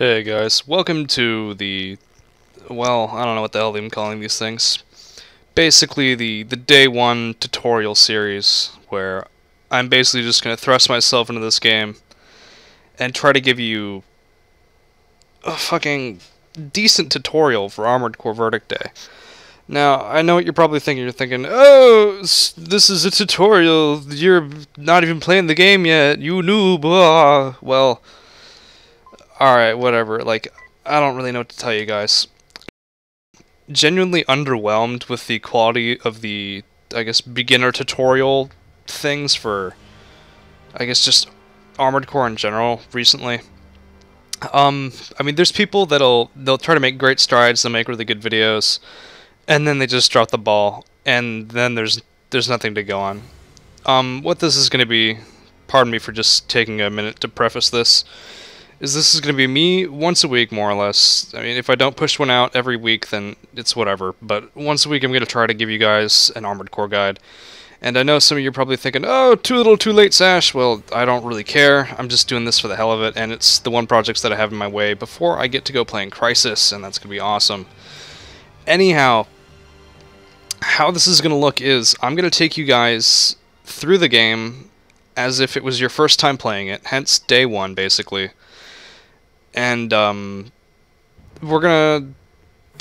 Hey guys, welcome to the, well, I don't know what the hell I'm calling these things. Basically the day one tutorial series where I'm basically just going to thrust myself into this game and try to give you a fucking decent tutorial for Armored Core Verdict Day. Now, I know what you're probably thinking. You're thinking, oh, this is a tutorial, you're not even playing the game yet, you noob, blah. Well, alright, whatever, like, I don't really know what to tell you guys. Genuinely underwhelmed with the quality of the, I guess, beginner tutorial things for, I guess, just Armored Core in general recently. I mean, there's people they'll try to make great strides, they'll make really good videos, and then they just drop the ball, and then there's nothing to go on. What this is going to be, pardon me for just taking a minute to preface this, this is going to be me once a week, more or less. I mean, if I don't push one out every week, then it's whatever. But once a week, I'm going to try to give you guys an Armored Core guide. And I know some of you are probably thinking, oh, too little, too late, Sash. Well, I don't really care. I'm just doing this for the hell of it, and it's the one project that I have in my way before I get to go playing Crysis, and that's going to be awesome. Anyhow, how this is going to look is I'm going to take you guys through the game as if it was your first time playing it, hence day one, basically. And we're gonna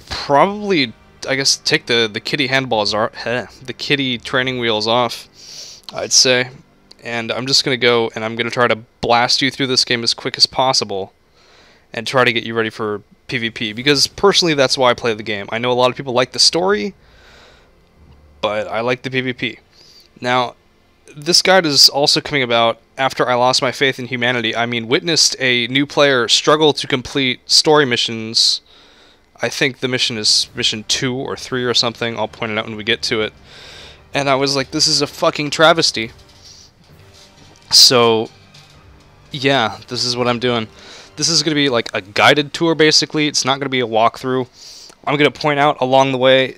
probably, I guess, take the kiddie handballs, the kiddie training wheels off, I'd say. And I'm just gonna go and I'm gonna try to blast you through this game as quick as possible, and try to get you ready for PvP. Because personally, that's why I play the game. I know a lot of people like the story, but I like the PvP. Now, this guide is also coming about after I lost my faith in humanity. I mean, witnessed a new player struggle to complete story missions. I think the mission is mission 2 or 3 or something. I'll point it out when we get to it. And I was like, this is a fucking travesty. So, yeah, this is what I'm doing. This is going to be like a guided tour, basically. It's not going to be a walkthrough. I'm going to point out along the way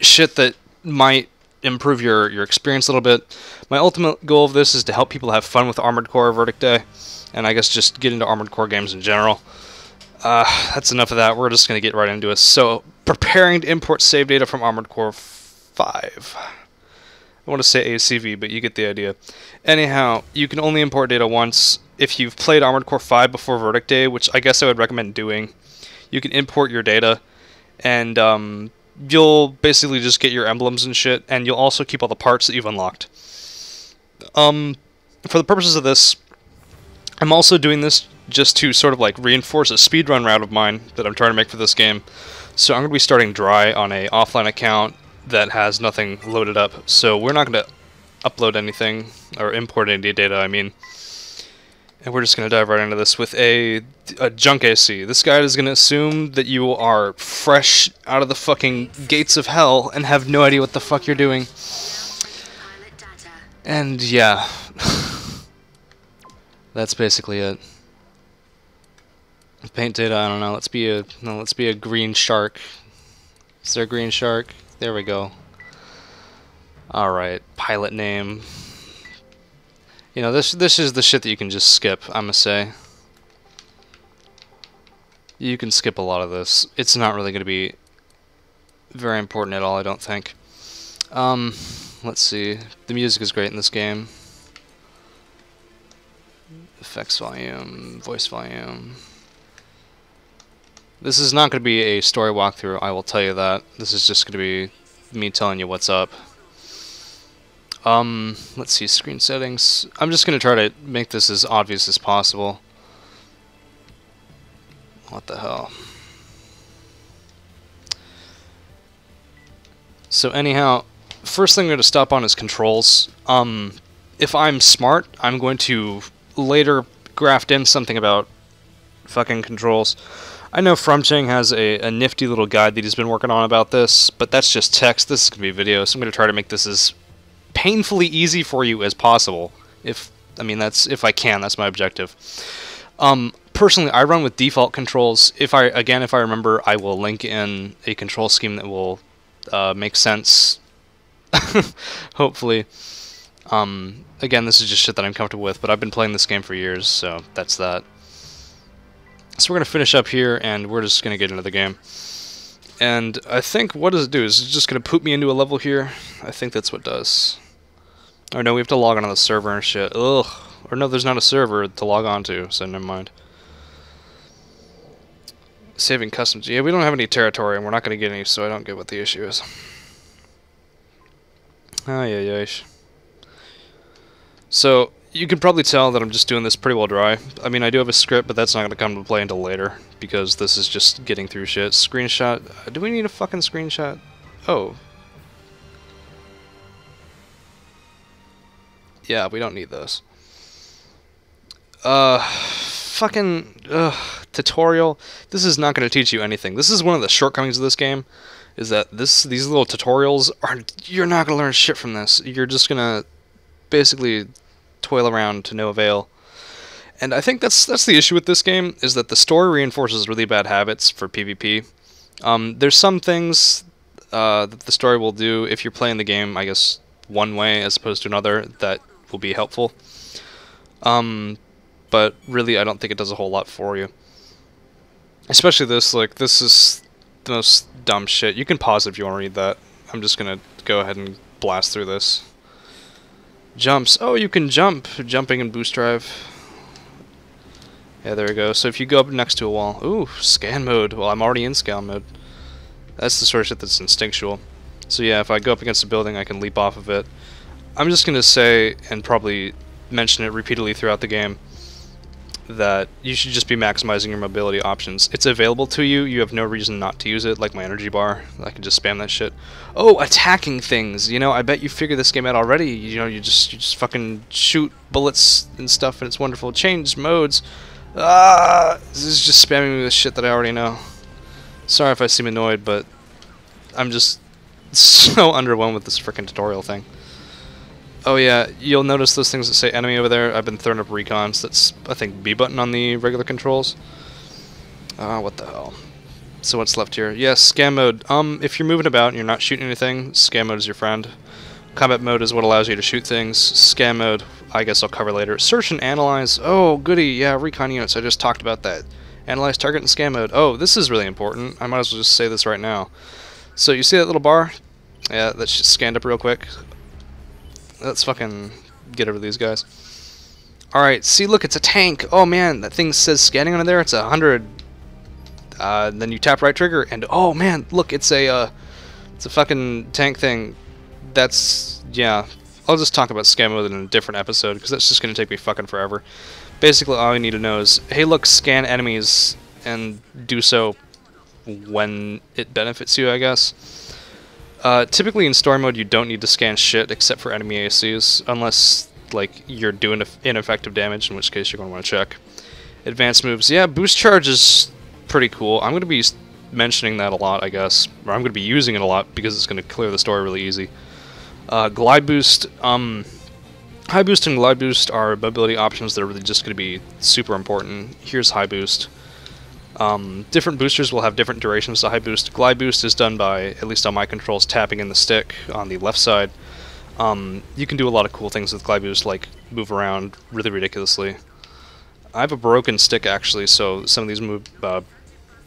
shit that might improve your experience a little bit. My ultimate goal of this is to help people have fun with Armored Core Verdict Day, and I guess just get into Armored Core games in general. That's enough of that. We're just going to get right into it. So, preparing to import save data from Armored Core 5. I want to say ACV, but you get the idea. Anyhow, you can only import data once. If you've played Armored Core 5 before Verdict Day, which I guess I would recommend doing, you can import your data, and you'll basically just get your emblems and shit, and you'll also keep all the parts that you've unlocked. For the purposes of this, I'm also doing this just to sort of like reinforce a speedrun route of mine that I'm trying to make for this game. So I'm going to be starting dry on an offline account that has nothing loaded up, so we're not going to upload anything, or import any data, I mean. And we're just going to dive right into this with a junk AC. This guide is going to assume that you are fresh out of the fucking gates of hell and have no idea what the fuck you're doing. And yeah, that's basically it. Paint data. I don't know. Let's be a green shark. Is there a green shark? There we go. All right. Pilot name. You know, this is the shit that you can just skip, I'ma say. You can skip a lot of this. It's not really going to be very important at all, I don't think. Let's see. The music is great in this game. Effects volume, voice volume. This is not going to be a story walkthrough, I will tell you that. This is just going to be me telling you what's up. Let's see, screen settings. I'm just going to try to make this as obvious as possible. What the hell? So anyhow, first thing I'm going to stop on is controls. If I'm smart, I'm going to later graft in something about fucking controls. I know FromCheng has a nifty little guide that he's been working on about this, but that's just text. This is going to be a video, so I'm going to try to make this as painfully easy for you as possible. If I can, that's my objective. Personally, I run with default controls. If I remember, I will link in a control scheme that will make sense. Hopefully. Again, this is just shit that I'm comfortable with, but I've been playing this game for years, so that's that. So we're going to finish up here, and we're just going to get into the game. And I think, what does it do? Is it just going to poop me into a level here? I think that's what it does. Or no, we have to log on to the server and shit. Ugh. Or no, there's not a server to log on to, so never mind. Saving customs. Yeah, we don't have any territory, and we're not going to get any, so I don't get what the issue is. Oh, yeah, yeah. So, you can probably tell that I'm just doing this pretty well dry. I mean, I do have a script, but that's not going to come to play until later, because this is just getting through shit. Screenshot. Do we need a fucking screenshot? Oh. Yeah, we don't need those. Tutorial. This is not going to teach you anything. This is one of the shortcomings of this game, is that these little tutorials are... You're not going to learn shit from this. You're just going to basically toil around to no avail. And I think that's the issue with this game, is that the story reinforces really bad habits for PvP. There's some things that the story will do if you're playing the game, I guess, one way as opposed to another, that will be helpful. But really, I don't think it does a whole lot for you. Especially this, like, this is the most dumb shit. You can pause if you want to read that. I'm just gonna go ahead and blast through this. Jumps. Oh, you can jump. Jumping and boost drive. Yeah, there we go. So if you go up next to a wall... Ooh, scan mode. Well, I'm already in scan mode. That's the sort of shit that's instinctual. So yeah, if I go up against a building, I can leap off of it. I'm just going to say, and probably mention it repeatedly throughout the game, that you should just be maximizing your mobility options. It's available to you. You have no reason not to use it, like my energy bar. I can just spam that shit. Oh, attacking things! You know, I bet you figured this game out already. You know, you just fucking shoot bullets and stuff, and it's wonderful. Change modes. Ah! This is just spamming me with shit that I already know. Sorry if I seem annoyed, but I'm just so underwhelmed with this frickin' tutorial thing. Oh yeah, you'll notice those things that say enemy over there. I've been throwing up recons. That's, I think, B button on the regular controls. What the hell? So what's left here? Yes, scan mode. If you're moving about and you're not shooting anything, scan mode is your friend. Combat mode is what allows you to shoot things. Scan mode, I guess I'll cover later. Search and analyze. Oh, goody, yeah, recon units. I just talked about that. Analyze target and scan mode. Oh, this is really important. I might as well just say this right now. So you see that little bar? Yeah, that's just scanned up real quick. Let's fucking get over these guys. Alright, see, look, it's a tank. Oh man, that thing says scanning on there. It's 100. Then you tap right trigger, and oh man, look, it's a fucking tank thing. That's, yeah. I'll just talk about scan mode in a different episode, because that's just going to take me fucking forever. Basically, all you need to know is, hey, look, scan enemies, and do so when it benefits you, I guess. Typically in story mode you don't need to scan shit except for enemy ACs, unless like you're doing ineffective damage, in which case you're going to want to check. Advanced moves, yeah, boost charge is pretty cool. I'm going to be mentioning that a lot, I guess, or I'm going to be using it a lot because it's going to clear the story really easy. Glide boost, high boost and glide boost are mobility options that are really just going to be super important. Here's high boost. Different boosters will have different durations to high boost. Glide boost is done by, at least on my controls, tapping in the stick on the left side. You can do a lot of cool things with glide boost, like move around really ridiculously. I have a broken stick actually, so some of these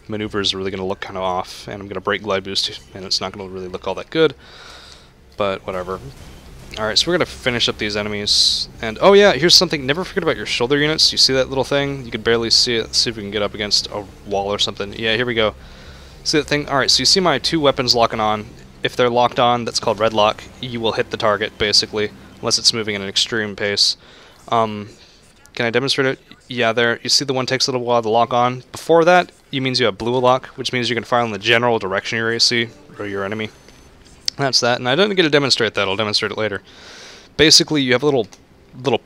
maneuvers are really going to look kind of off, and I'm going to break glide boost, and it's not going to really look all that good, but whatever. Alright, so we're going to finish up these enemies, and oh yeah, here's something, never forget about your shoulder units. You see that little thing? You can barely see it. Let's see if we can get up against a wall or something. Yeah, here we go. See that thing? Alright, so you see my two weapons locking on. If they're locked on, that's called red lock. You will hit the target, basically, unless it's moving at an extreme pace. Can I demonstrate it? Yeah, there. You see the one takes a little while to lock on. Before that, it means you have blue lock, which means you can fire in the general direction of your AC, or your enemy. That's that, and I don't get to demonstrate that. I'll demonstrate it later. Basically, you have little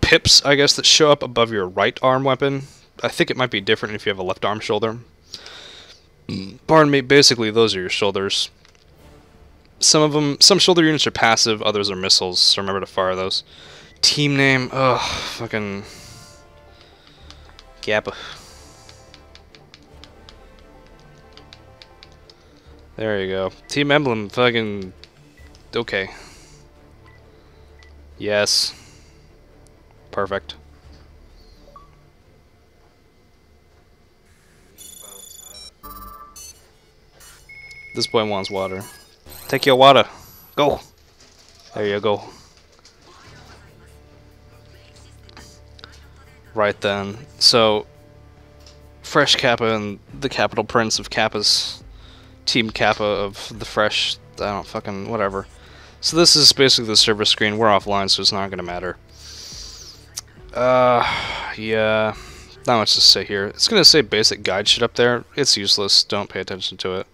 pips, I guess, that show up above your right arm weapon. I think it might be different if you have a left arm shoulder. Pardon me, basically, those are your shoulders. Some shoulder units are passive, others are missiles, so remember to fire those. Team name, ugh, fucking... Gappa. There you go. Team emblem, fucking... Okay. Yes. Perfect. This boy wants water. Take your water. Go. There you go. Right then. So, Fresh Kappa and the Capital Prince of Kappas. Team Kappa of the Fresh... I don't fucking... whatever. So this is basically the server screen. We're offline, so it's not gonna matter. Yeah... Not much to say here. It's gonna say basic guide shit up there. It's useless. Don't pay attention to it.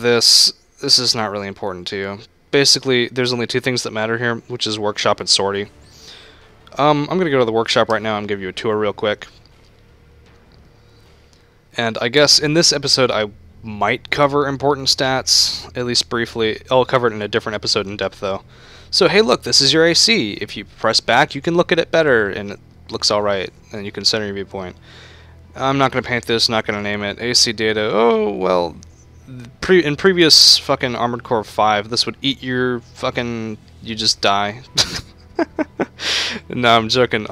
This is not really important to you. Basically, there's only two things that matter here, which is workshop and sortie. I'm gonna go to the workshop right now and give you a tour real quick. And I guess in this episode I might cover important stats, at least briefly. I'll cover it in a different episode in depth, though. So, hey look, this is your AC. If you press back, you can look at it better, and it looks alright, and you can center your viewpoint. I'm not gonna paint this, not gonna name it. AC data, oh, well... in previous fucking Armored Core 5, this would eat your fucking... you just die. No, I'm joking.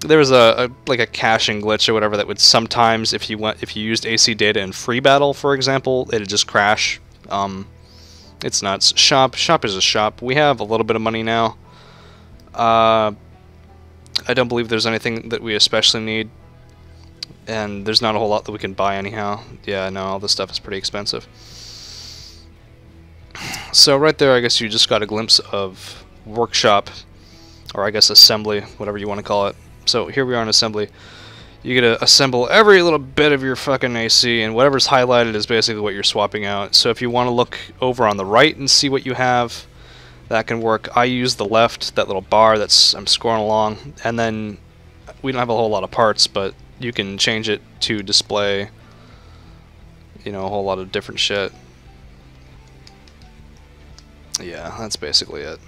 There was a caching glitch or whatever that would sometimes, if you used AC data in free battle, for example, it'd just crash. It's nuts. Shop is a shop. We have a little bit of money now. I don't believe there's anything that we especially need, and there's not a whole lot that we can buy anyhow. Yeah, no, all this stuff is pretty expensive. So right there, I guess you just got a glimpse of workshop, or I guess assembly, whatever you want to call it. So here we are in assembly. You get to assemble every little bit of your fucking AC, and whatever's highlighted is basically what you're swapping out. So if you want to look over on the right and see what you have, that can work. I use the left, that little bar that's I'm scrolling along, and then we don't have a whole lot of parts, but you can change it to display, you know, a whole lot of different shit. Yeah, that's basically it.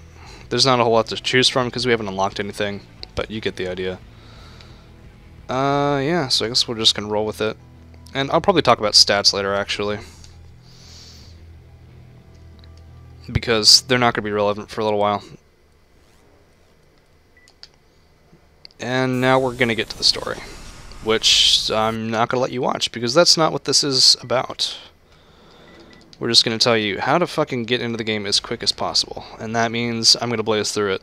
There's not a whole lot to choose from because we haven't unlocked anything, but you get the idea. Yeah, so I guess we're just gonna roll with it. And I'll probably talk about stats later, actually, because they're not gonna be relevant for a little while. And now we're gonna get to the story, which I'm not gonna let you watch because that's not what this is about. We're just gonna tell you how to fucking get into the game as quick as possible, and that means I'm gonna blaze through it.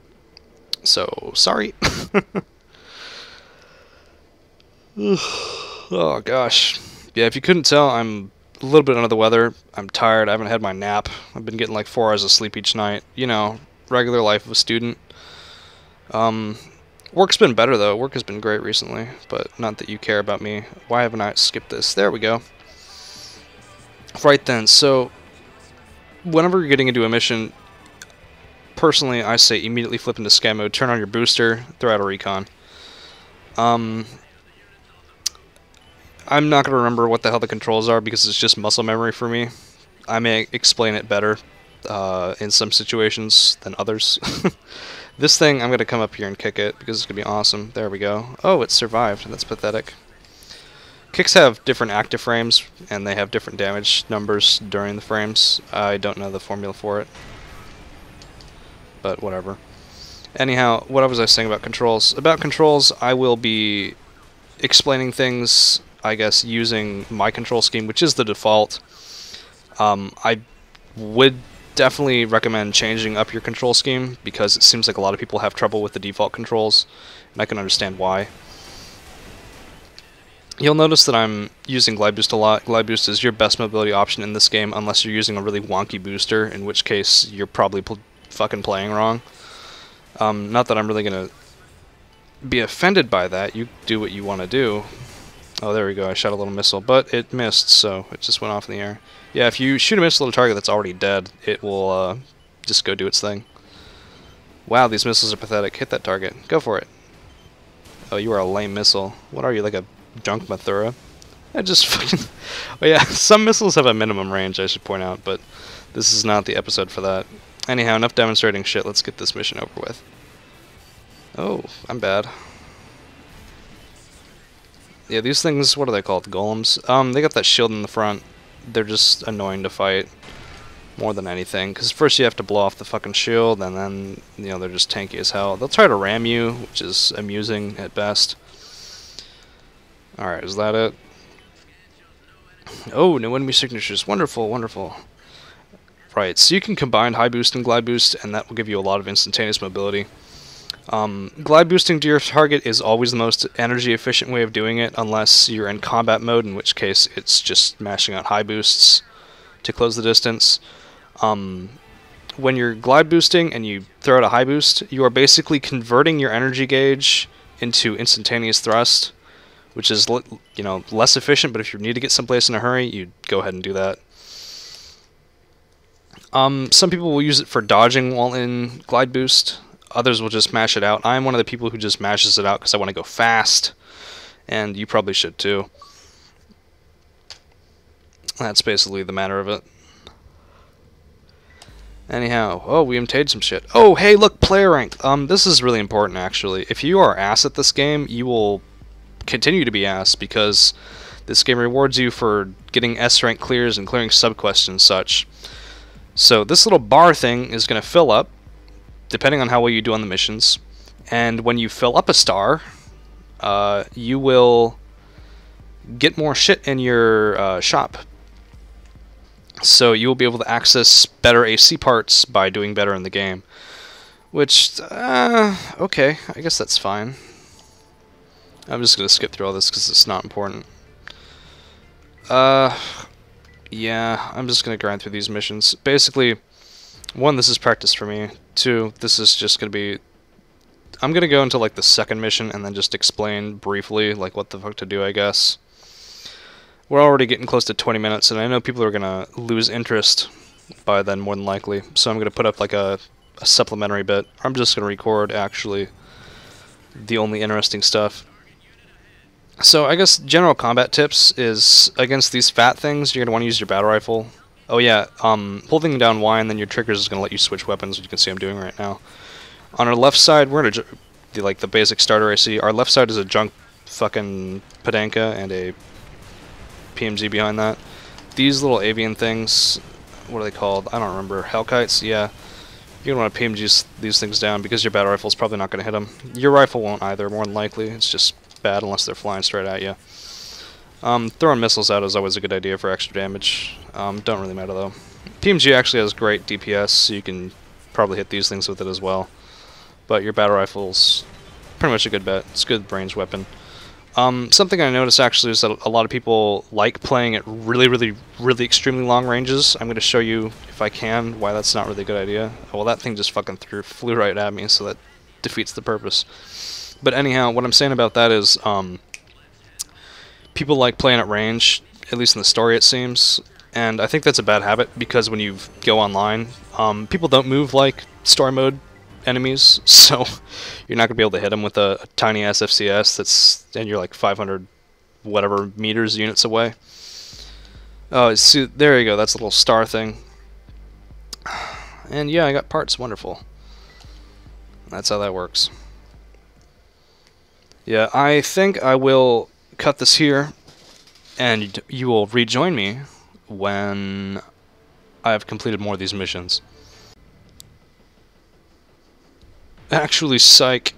So, sorry. Oh gosh. Yeah, if you couldn't tell, I'm a little bit under the weather. I'm tired, I haven't had my nap. I've been getting like 4 hours of sleep each night. You know, regular life of a student. Work's been better though. Work has been great recently, but not that you care about me. Why haven't I skipped this? There we go. Right then, so whenever you're getting into a mission, personally I say immediately flip into scan mode, turn on your booster, throw out a recon. I'm not going to remember what the hell the controls are because it's just muscle memory for me. I may explain it better in some situations than others. This thing, I'm going to come up here and kick it because it's going to be awesome. There we go. Oh, it survived. That's pathetic. Kicks have different active frames, and they have different damage numbers during the frames. I don't know the formula for it, but whatever. Anyhow, what was I saying about controls? About controls, I will be explaining things, I guess, using my control scheme, which is the default. I would definitely recommend changing up your control scheme because it seems like a lot of people have trouble with the default controls, and I can understand why. You'll notice that I'm using Glide Boost a lot. Glide Boost is your best mobility option in this game unless you're using a really wonky booster, in which case you're probably fucking playing wrong. Not that I'm really going to be offended by that. You do what you want to do. Oh, there we go, I shot a little missile, but it missed, so it just went off in the air. Yeah, if you shoot a missile at a target that's already dead, it will just go do its thing. Wow, these missiles are pathetic. Hit that target. Go for it. Oh, you are a lame missile. What are you, like a junk Mathura? I just fucking... Oh yeah, some missiles have a minimum range, I should point out, but this is not the episode for that. Anyhow, enough demonstrating shit, let's get this mission over with. Oh, I'm bad. Yeah, these things, what are they called? Golems? They got that shield in the front. They're just annoying to fight more than anything, because first you have to blow off the fucking shield, and then, you know, they're just tanky as hell. They'll try to ram you, which is amusing at best. Alright, is that it? Oh, no enemy signatures. Wonderful, wonderful. Right, so you can combine high boost and glide boost, and that will give you a lot of instantaneous mobility. Glide boosting to your target is always the most energy efficient way of doing it, unless you're in combat mode, in which case it's just mashing out high boosts to close the distance. When you're glide boosting and you throw out a high boost, you are basically converting your energy gauge into instantaneous thrust, which is less efficient, but if you need to get someplace in a hurry, you go ahead and do that. Some people will use it for dodging while in glide boost. Others will just mash it out. I'm one of the people who just mashes it out because I want to go fast, and you probably should too. That's basically the matter of it. Anyhow, oh, we MTA'd some shit. Oh, hey, look, player rank. This is really important, actually. If you are ass at this game, you will continue to be ass because this game rewards you for getting S rank clears and clearing subquests and such. So this little bar thing is going to fill up, depending on how well you do on the missions. And when you fill up a star, you will get more shit in your shop. So you will be able to access better AC parts by doing better in the game. Which, okay, I guess that's fine. I'm just going to skip through all this because it's not important. Yeah, I'm just going to grind through these missions. Basically, one, this is practice for me. Two, this is just going to be... I'm going to go into, like, the second mission and then just explain briefly, like, what the fuck to do, I guess. We're already getting close to 20 minutes, and I know people are going to lose interest by then, more than likely. So I'm going to put up, like, a supplementary bit. I'm just going to record, actually, the only interesting stuff. So I guess general combat tips is, against these fat things, you're going to want to use your battle rifle. Oh yeah, holding down Y and then your triggers is going to let you switch weapons, which you can see I'm doing right now. On our left side, we're going to the basic starter AC. Our left side is a junk fucking Padenka and a PMG behind that. These little avian things, what are they called? I don't remember. Hellkites? Yeah. You're going to want to PMG these things down because your battle rifle's probably not going to hit them. Your rifle won't either, more than likely. It's just bad unless they're flying straight at you. Throwing missiles out is always a good idea for extra damage. Don't really matter though. PMG actually has great DPS, so you can probably hit these things with it as well. But your battle rifle's pretty much a good bet. It's a good range weapon. Something I noticed actually is that a lot of people like playing at really, really, really extremely long ranges. I'm going to show you, if I can, why that's not really a good idea. Well, that thing just fucking flew right at me, so that defeats the purpose. But anyhow, what I'm saying about that is, people like playing at range, at least in the story it seems, and I think that's a bad habit because when you go online, people don't move like story mode enemies, so you're not going to be able to hit them with a tiny SFCS and you're like 500 whatever meters, units away. Oh, see, there you go, that's a little star thing. And yeah, I got parts, wonderful. That's how that works. Yeah, I think I will cut this here, and you will rejoin me when I have completed more of these missions. Actually, psych.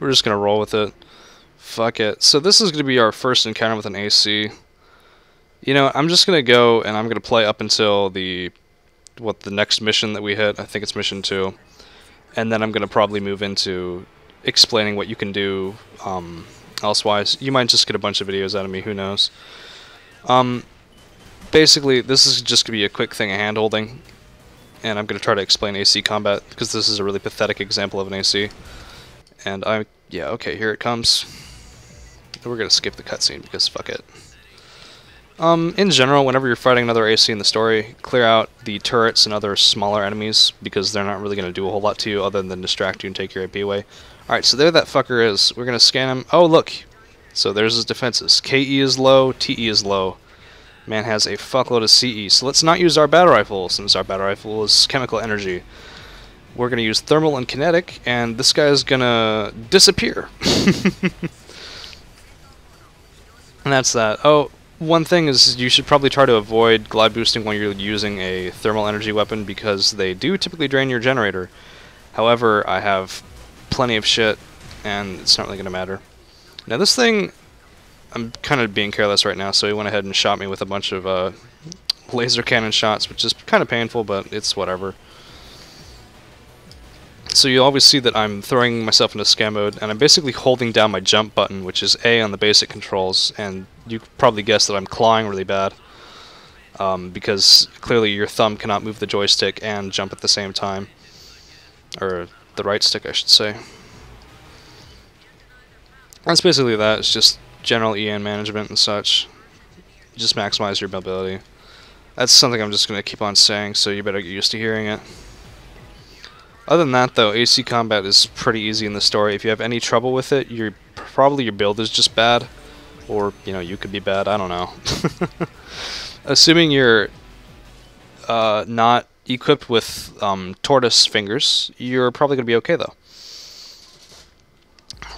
We're just gonna roll with it. Fuck it. So this is gonna be our first encounter with an AC. You know, I'm just gonna go and I'm gonna play up until the next mission that we hit. I think it's mission 2, and then I'm gonna probably move into explaining what you can do. Elsewise, you might just get a bunch of videos out of me, who knows. Basically, this is just going to be a quick thing of hand-holding, and I'm going to try to explain AC combat, because this is a really pathetic example of an AC. And yeah, okay, here it comes. We're going to skip the cutscene, because fuck it. In general, whenever you're fighting another AC in the story, clear out the turrets and other smaller enemies, because they're not really going to do a whole lot to you other than distract you and take your AP away. Alright, so there that fucker is. We're going to scan him. Oh, look! So there's his defenses. KE is low, TE is low. Man has a fuckload of CE, so let's not use our battle rifle, since our battle rifle is chemical energy. We're going to use thermal and kinetic, and this guy is going to disappear. And that's that. Oh, one thing is you should probably try to avoid glide boosting when you're using a thermal energy weapon, because they do typically drain your generator. However, I have plenty of shit, and it's not really going to matter. Now this thing, I'm kind of being careless right now, so he went ahead and shot me with a bunch of laser cannon shots, which is kind of painful, but it's whatever. So you always see that I'm throwing myself into scam mode, and I'm basically holding down my jump button, which is A on the basic controls, and you probably guessed that I'm clawing really bad, because clearly your thumb cannot move the joystick and jump at the same time. Or the right stick, I should say. That's basically that. It's just general EN management and such. Just maximize your mobility. That's something I'm just going to keep on saying, so you better get used to hearing it. Other than that, though, AC combat is pretty easy in the story. If you have any trouble with it, you're probably your build is just bad, or you know you could be bad. I don't know. Assuming you're not equipped with tortoise fingers, you're probably gonna be okay though.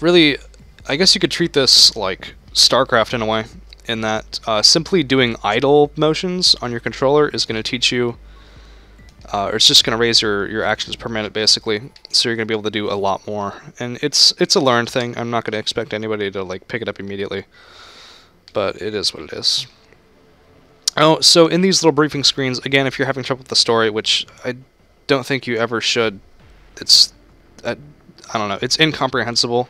Really, I guess you could treat this like StarCraft in a way, in that simply doing idle motions on your controller is gonna teach you. Or it's just going to raise your actions per minute, basically. So you're going to be able to do a lot more. And it's a learned thing. I'm not going to expect anybody to like pick it up immediately. But it is what it is. Oh, so in these little briefing screens, again, if you're having trouble with the story, which I don't think you ever should. It's, I don't know, it's incomprehensible.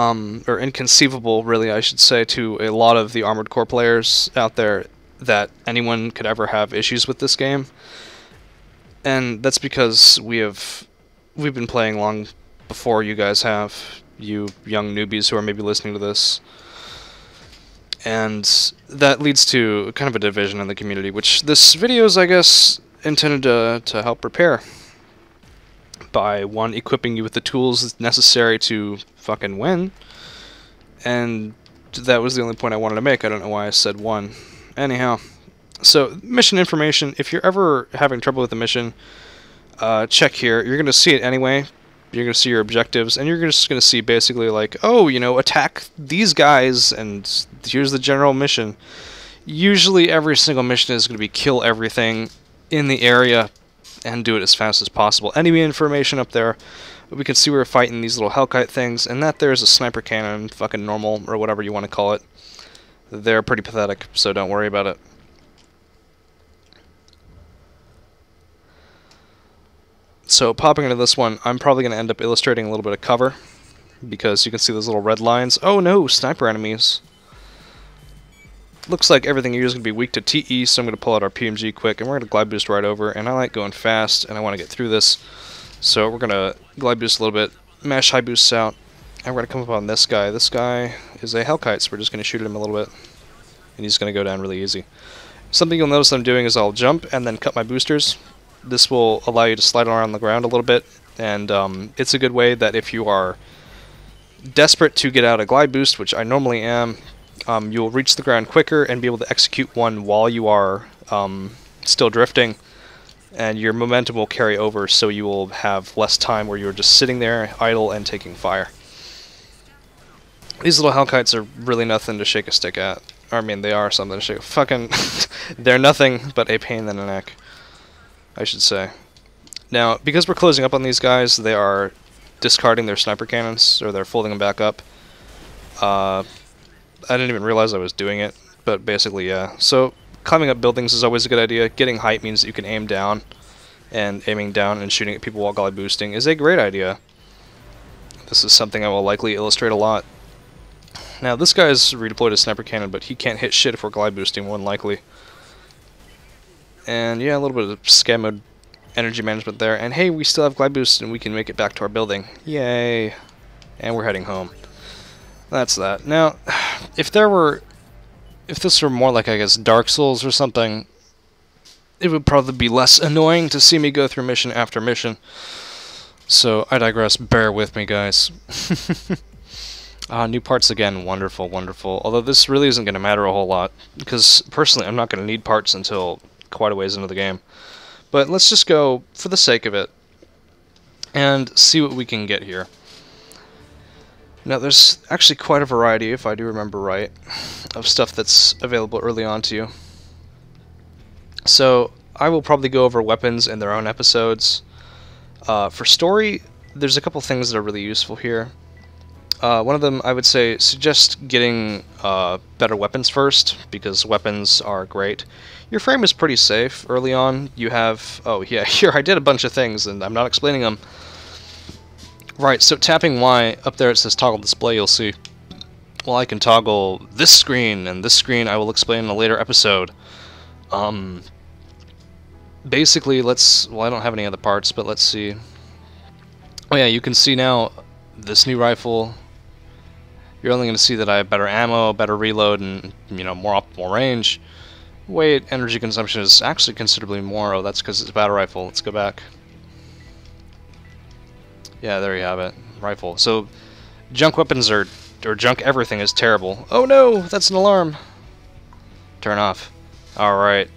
Or inconceivable, really, I should say, to a lot of the Armored Core players out there that anyone could ever have issues with this game. And that's because we've been playing long before you guys have, you young newbies who are maybe listening to this. And that leads to kind of a division in the community, which this video is, I guess, intended to help repair. By, one, equipping you with the tools necessary to fucking win. And that was the only point I wanted to make. I don't know why I said one. Anyhow. So, mission information, if you're ever having trouble with the mission, check here. You're going to see it anyway. You're going to see your objectives, and you're just going to see basically like, oh, you know, attack these guys, and here's the general mission. Usually every single mission is going to be kill everything in the area and do it as fast as possible. Enemy information up there. We can see we're fighting these little Hellkite things, and that there's a sniper cannon, fucking normal, or whatever you want to call it. They're pretty pathetic, so don't worry about it. So popping into this one, I'm probably going to end up illustrating a little bit of cover, because you can see those little red lines. Oh no, sniper enemies. Looks like everything here is going to be weak to TE, so I'm going to pull out our PMG quick, and we're going to glide boost right over, and I like going fast, and I want to get through this. So we're going to glide boost a little bit, mash high boosts out, and we're going to come up on this guy. This guy is a Hellkite, so we're just going to shoot at him a little bit, and he's going to go down really easy. Something you'll notice I'm doing is I'll jump and then cut my boosters. This will allow you to slide around the ground a little bit, and it's a good way that if you are desperate to get out a glide boost, which I normally am, you'll reach the ground quicker and be able to execute one while you are still drifting, and your momentum will carry over, so you will have less time where you're just sitting there, idle, and taking fire. These little Hellkites are really nothing to shake a stick at. I mean, they are something to shake. Fucking, they're nothing but a pain in the neck, I should say. Now, because we're closing up on these guys, they are discarding their sniper cannons, or they're folding them back up. I didn't even realize I was doing it, but basically, yeah. So, climbing up buildings is always a good idea. Getting height means that you can aim down, and aiming down and shooting at people while glide boosting is a great idea. This is something I will likely illustrate a lot. Now, this guy's redeployed his sniper cannon, but he can't hit shit if we're glide boosting, more than likely. And yeah, a little bit of scam mode energy management there. And hey, we still have glide boost and we can make it back to our building. Yay. And we're heading home. That's that. Now, if this were more like, I guess, Dark Souls or something, it would probably be less annoying to see me go through mission after mission. So I digress. Bear with me, guys. New parts again. Wonderful, wonderful. Although this really isn't going to matter a whole lot, because personally I'm not going to need parts until quite a ways into the game. But let's just go for the sake of it and see what we can get here. Now there's actually quite a variety, if I do remember right, of stuff that's available early on to you. So I will probably go over weapons in their own episodes. For story, there's a couple things that are really useful here. One of them, I would say, suggest getting better weapons first, because weapons are great. Your frame is pretty safe early on. You have... oh, yeah, here, I did a bunch of things, and I'm not explaining them. Right, so tapping Y, up there it says toggle display, you'll see. Well, I can toggle this screen, and this screen I will explain in a later episode. Basically, let's... well, I don't have any other parts, but let's see. Oh, yeah, you can see now this new rifle. You're only going to see that I have better ammo, better reload, and, you know, more optimal range. Weight, energy consumption is actually considerably more. Oh, that's because it's a battle rifle. Let's go back. Yeah, there you have it. Rifle. So, junk weapons are... or junk everything is terrible. Oh no! That's an alarm! Turn off. Alright.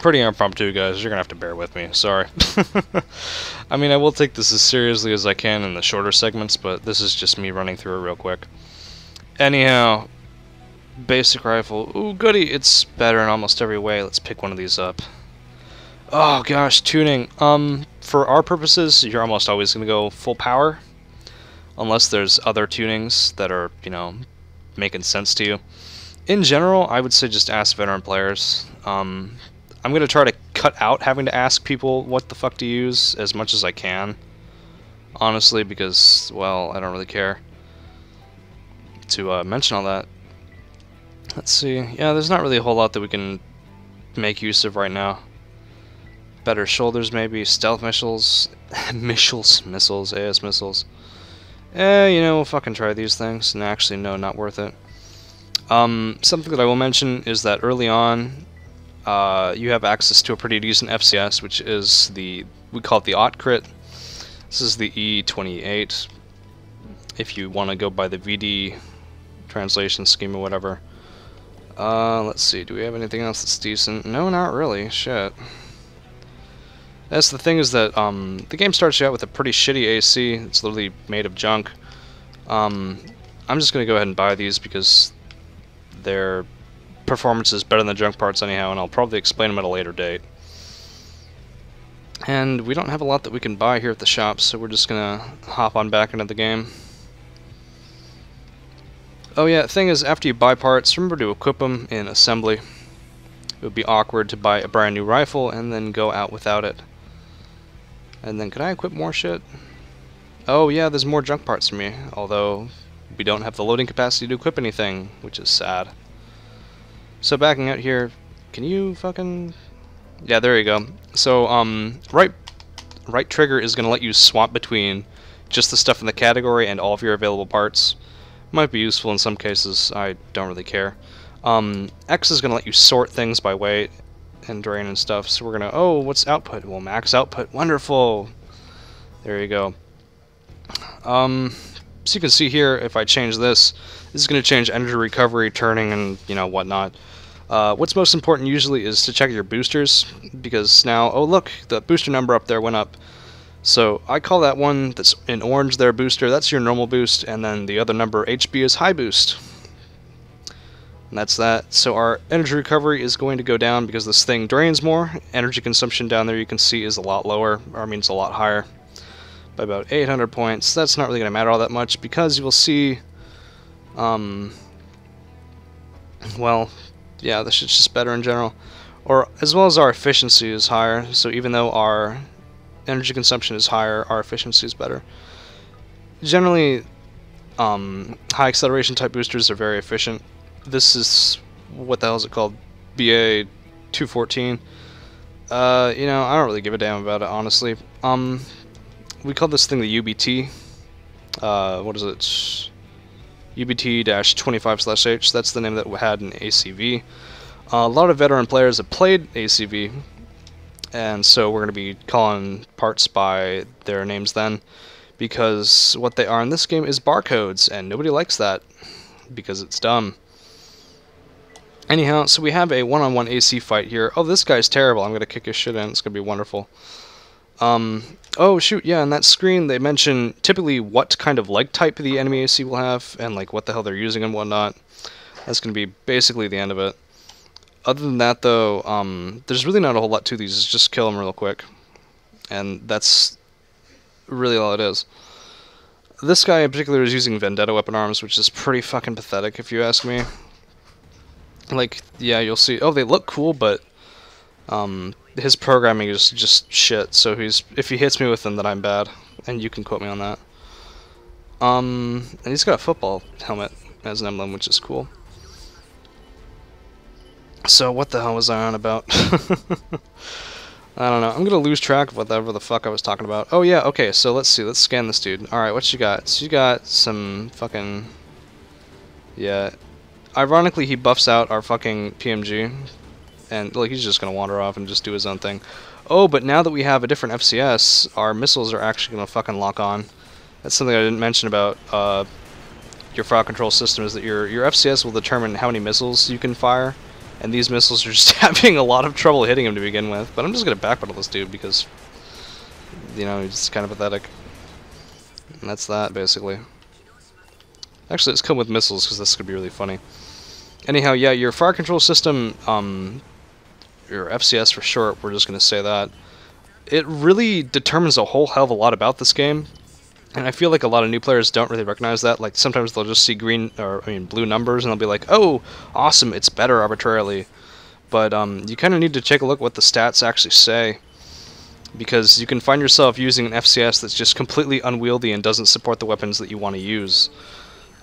Pretty impromptu, guys. You're gonna have to bear with me. Sorry. I mean, I will take this as seriously as I can in the shorter segments, but this is just me running through it real quick. Anyhow, basic rifle. Ooh, goody! It's better in almost every way. Let's pick one of these up. Oh gosh, tuning. For our purposes, you're almost always gonna go full power. Unless there's other tunings that are, you know, making sense to you. In general, I would say just ask veteran players. I'm going to try to cut out having to ask people what the fuck to use as much as I can. Honestly, because, well, I don't really care to mention all that. Let's see. Yeah, there's not really a whole lot that we can make use of right now. Better shoulders, maybe. Stealth missiles. Missiles. AS missiles. Eh, you know, we'll fucking try these things. And actually, no, not worth it. Something that I will mention is that early on, you have access to a pretty decent FCS, which is the... we call it the Ott Crit. This is the E28. If you want to go by the VD translation scheme or whatever. Let's see, do we have anything else that's decent? No, not really. Shit. That's the thing, is that the game starts you out with a pretty shitty AC. It's literally made of junk. I'm just going to go ahead and buy these because their performance is better than the junk parts anyhow, and I'll probably explain them at a later date. And we don't have a lot that we can buy here at the shop, so we're just going to hop on back into the game. Oh yeah, the thing is, after you buy parts, remember to equip them in assembly. It would be awkward to buy a brand new rifle and then go out without it. And then, can I equip more shit? Oh yeah, there's more junk parts for me, although we don't have the loading capacity to equip anything, which is sad. So backing out here, can you fucking... yeah, there you go. So, right trigger is going to let you swap between just the stuff in the category and all of your available parts. Might be useful in some cases, I don't really care. X is going to let you sort things by weight and drain and stuff, so we're going to... oh, what's output? Well, max output. Wonderful! There you go. So you can see here, if I change this, this is going to change energy recovery, turning, and, you know, whatnot. What's most important usually is to check your boosters, because now... oh, look, the booster number up there went up. So I call that one that's in orange there booster, that's your normal boost, and then the other number, HB, is high boost. And that's that. So our energy recovery is going to go down because this thing drains more. Energy consumption down there, you can see, is a lot lower, or I mean it's a lot higher, by about 800 points. That's not really going to matter all that much because you will see, well, yeah, this shit's just better in general. Or as well as our efficiency is higher, so even though our energy consumption is higher, our efficiency is better. Generally, high acceleration type boosters are very efficient. This is, what the hell is it called, BA214. You know, I don't really give a damn about it, honestly. We call this thing the UBT. What is it? UBT-25/H. That's the name that we had in ACV. A lot of veteran players have played ACV, and so we're going to be calling parts by their names then, because what they are in this game is barcodes, and nobody likes that, because it's dumb. Anyhow, so we have a one-on-one AC fight here. Oh, this guy's terrible. I'm going to kick his shit in. It's going to be wonderful. Oh, shoot, yeah, on that screen they mention typically what kind of leg type the enemy AC will have and, like, what the hell they're using and whatnot. That's going to be basically the end of it. Other than that, though, there's really not a whole lot to these. It's just kill them real quick. And that's really all it is. This guy in particular is using Vendetta weapon arms, which is pretty fucking pathetic if you ask me. Like, yeah, you'll see, oh, they look cool, but his programming is just shit, so he's, if he hits me with them, then I'm bad, and you can quote me on that. And he's got a football helmet as an emblem, which is cool. So what the hell was I on about? I don't know. I'm gonna lose track of whatever the fuck I was talking about. Oh yeah, okay, so let's see. Let's scan this dude. Alright, what she got? She got some fucking... yeah. Ironically, he buffs out our fucking PMG. And, like, he's just gonna wander off and just do his own thing. Oh, but now that we have a different FCS, our missiles are actually gonna fucking lock on. That's something I didn't mention about, your fire control system, is that your FCS will determine how many missiles you can fire. And these missiles are just having a lot of trouble hitting him to begin with. But I'm just going to backpedal this dude because, you know, he's kind of pathetic. And that's that, basically. Actually, let's come with missiles because this could be really funny. Anyhow, yeah, your fire control system, your FCS for short, we're just going to say that. It really determines a whole hell of a lot about this game. And I feel like a lot of new players don't really recognize that. Like, sometimes they'll just see green, or I mean, blue numbers, and they'll be like, oh, awesome, it's better arbitrarily. But you kind of need to take a look at what the stats actually say. Because you can find yourself using an FCS that's just completely unwieldy and doesn't support the weapons that you want to use.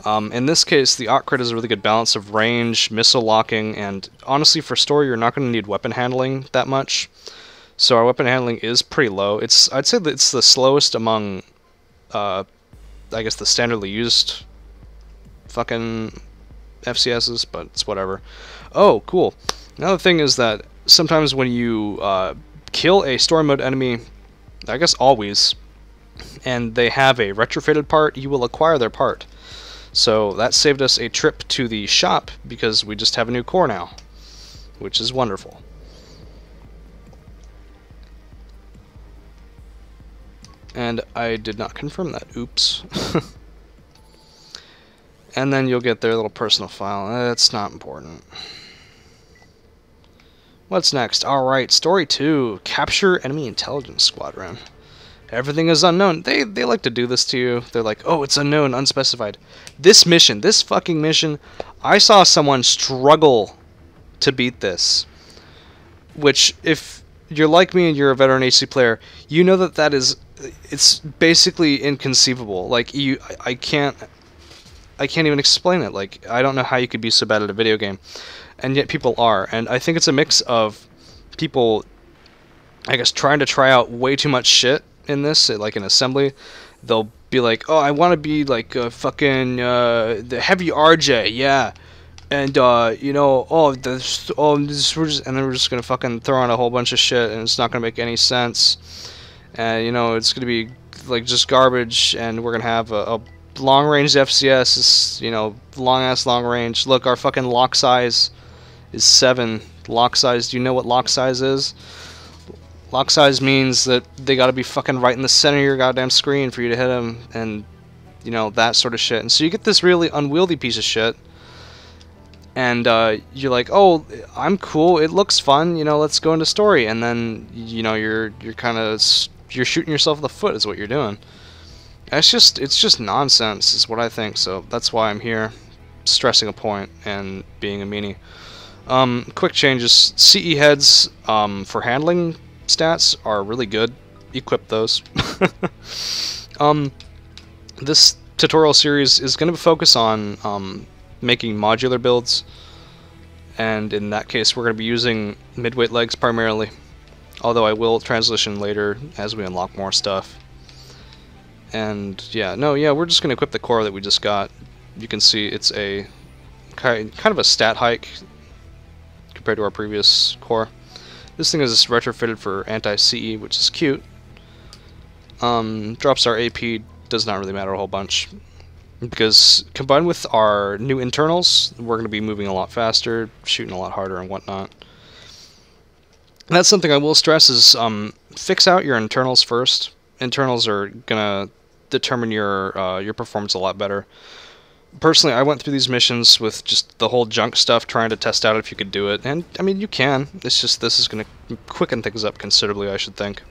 In this case, the Otcrit is a really good balance of range, missile locking, and honestly, for story, you're not going to need weapon handling that much. So our weapon handling is pretty low. It's, I'd say that it's the slowest among... I guess the standardly used fucking FCSs, but it's whatever. Oh, cool. Another thing is that sometimes when you kill a story mode enemy, I guess always, and they have a retrofitted part, you will acquire their part. So that saved us a trip to the shop because we just have a new core now, which is wonderful. And I did not confirm that. Oops. And then you'll get their little personal file. That's not important. What's next? Alright, story 2. Capture enemy intelligence squadron. Everything is unknown. They like to do this to you. They're like, oh, it's unknown, unspecified. This mission, this fucking mission, I saw someone struggle to beat this. Which, if you're like me and you're a veteran HC player, you know that that is... it's basically inconceivable. Like, you, I can't even explain it. Like, I don't know how you could be so bad at a video game, and yet people are. And I think it's a mix of people, I guess, trying to try out way too much shit in this, like in assembly. They'll be like, oh, I want to be like a fucking the heavy RJ, yeah, and you know, and then we're just gonna fucking throw on a whole bunch of shit, and it's not gonna make any sense. And, you know, it's going to be, like, just garbage, and we're going to have a long-range FCS, is, you know, long-ass long-range. Look, our fucking lock size is 7. Lock size, do you know what lock size is? Lock size means that they got to be fucking right in the center of your goddamn screen for you to hit them, and, you know, that sort of shit. And so you get this really unwieldy piece of shit, and you're like, oh, I'm cool, it looks fun, you know, let's go into story. And then, you know, you're kind of... you're shooting yourself in the foot is what you're doing. It's just nonsense is what I think. So that's why I'm here, stressing a point and being a meanie. Quick changes. CE heads for handling stats are really good. Equip those. This tutorial series is going to focus on making modular builds, and in that case we're going to be using midweight legs primarily. Although I will transition later as we unlock more stuff. And yeah, no, yeah, we're just going to equip the core that we just got. You can see it's a kind of a stat hike compared to our previous core. This thing is retrofitted for anti-CE, which is cute. Drops our AP, does not really matter a whole bunch. Because combined with our new internals, we're going to be moving a lot faster, shooting a lot harder and whatnot. And that's something I will stress is fix out your internals first. Internals are going to determine your performance a lot better. Personally, I went through these missions with just the whole junk stuff, trying to test out if you could do it. And, I mean, you can. It's just this is going to quicken things up considerably, I should think.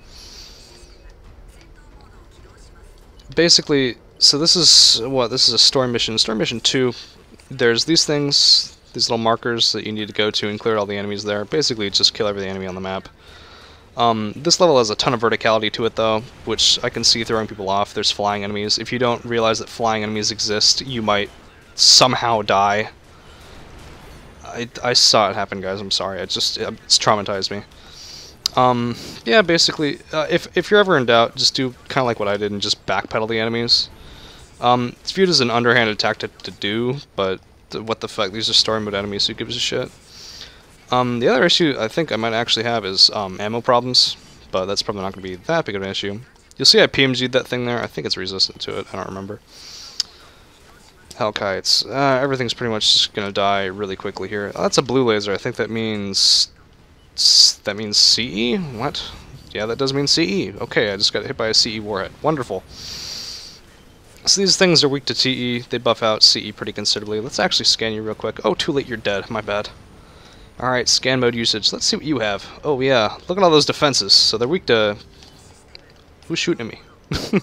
Basically, So this is what? This is a story mission. Story mission 2. There's these things, these little markers that you need to go to and clear all the enemies there. Basically, just kill every enemy on the map. This level has a ton of verticality to it, though, which I can see throwing people off. There's flying enemies. If you don't realize that flying enemies exist, you might somehow die. I saw it happen, guys. I'm sorry. It's traumatized me. Yeah, basically, if you're ever in doubt, just do kind of like what I did and just backpedal the enemies. It's viewed as an underhanded tactic to do, but what the fuck? These are story mode enemies, who gives a shit? The other issue I think I might actually have is ammo problems, but that's probably not going to be that big of an issue. You'll see I PMG'd that thing there. I think it's resistant to it. I don't remember. Hellkites. Everything's pretty much just going to die really quickly here. Oh, that's a blue laser. I think that means... that means CE? What? Yeah, that does mean CE. Okay, I just got hit by a CE warhead. Wonderful. So these things are weak to TE. They buff out CE pretty considerably. Let's actually scan you real quick. Oh, too late. You're dead. My bad. Alright, scan mode usage. Let's see what you have. Oh, yeah. Look at all those defenses. So they're weak to... Who's shooting at me?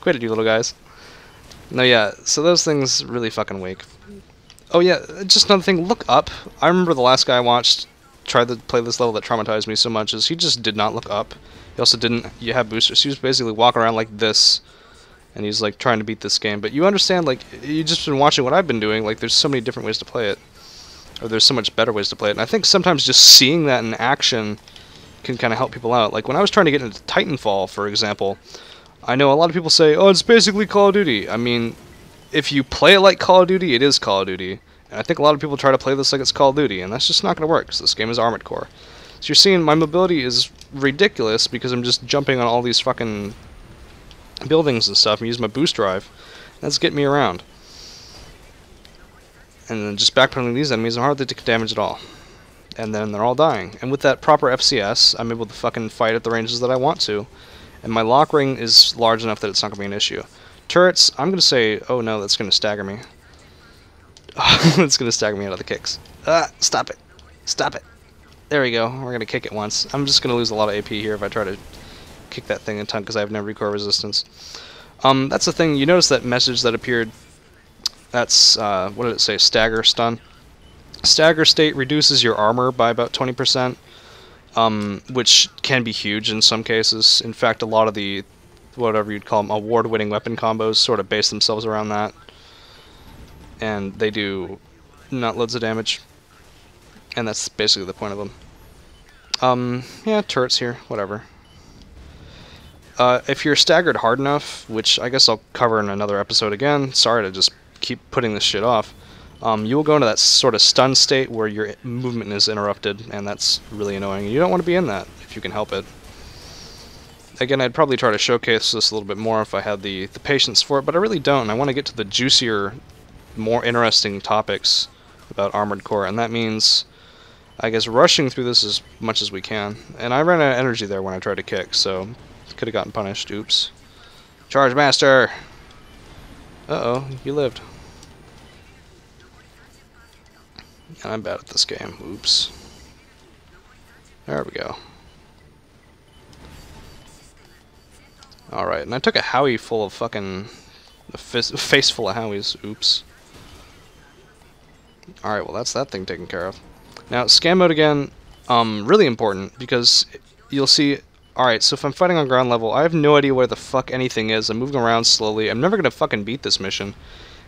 Quit it, you little guys. No, yeah. So those things really fucking weak. Oh, yeah. Just another thing. Look up. I remember the last guy I watched tried to play this level that traumatized me so much is he just did not look up. He also didn't... You have boosters. He was basically walking around like this, and he's, like, trying to beat this game. But you understand, like, you've just been watching what I've been doing. Like, there's so many different ways to play it. Or there's so much better ways to play it. And I think sometimes just seeing that in action can kind of help people out. Like, when I was trying to get into Titanfall, for example, I know a lot of people say, oh, it's basically Call of Duty. I mean, if you play it like Call of Duty, it is Call of Duty. And I think a lot of people try to play this like it's Call of Duty, and that's just not going to work, because this game is Armored Core. So you're seeing my mobility is ridiculous, because I'm just jumping on all these fucking buildings and stuff and use my boost drive. That's getting me around. And then just backpedaling these enemies, I'm hardly taking damage at all. And then they're all dying. And with that proper FCS, I'm able to fucking fight at the ranges that I want to. And my lock ring is large enough that it's not going to be an issue. Turrets, I'm going to say, oh no, that's going to stagger me. It's going to stagger me out of the kicks. Ah, stop it. Stop it. There we go. We're going to kick it once. I'm just going to lose a lot of AP here if I try to kick that thing in time, because I have no recoil resistance. That's the thing. You notice that message that appeared. That's, what did it say? Stagger stun. Stagger state reduces your armor by about 20%, which can be huge in some cases. In fact, a lot of the, whatever you'd call them, award-winning weapon combos sort of base themselves around that. And they do not loads of damage. And that's basically the point of them. Yeah, turrets here, whatever. If you're staggered hard enough, which I guess I'll cover in another episode again, sorry to just keep putting this shit off, you will go into that sort of stun state where your movement is interrupted, and that's really annoying. You don't want to be in that, if you can help it. Again, I'd probably try to showcase this a little bit more if I had the patience for it, but I really don't, and I want to get to the juicier, more interesting topics about Armored Core, and that means, I guess, rushing through this as much as we can. And I ran out of energy there when I tried to kick, so... could have gotten punished. Oops. Charge Master! Uh-oh, you lived. And I'm bad at this game. Oops. There we go. Alright, and I took a howie full of fucking... a face full of howies. Oops. Alright, well that's that thing taken care of. Now, scan mode again, really important, because you'll see... Alright, so if I'm fighting on ground level, I have no idea where the fuck anything is. I'm moving around slowly. I'm never going to fucking beat this mission.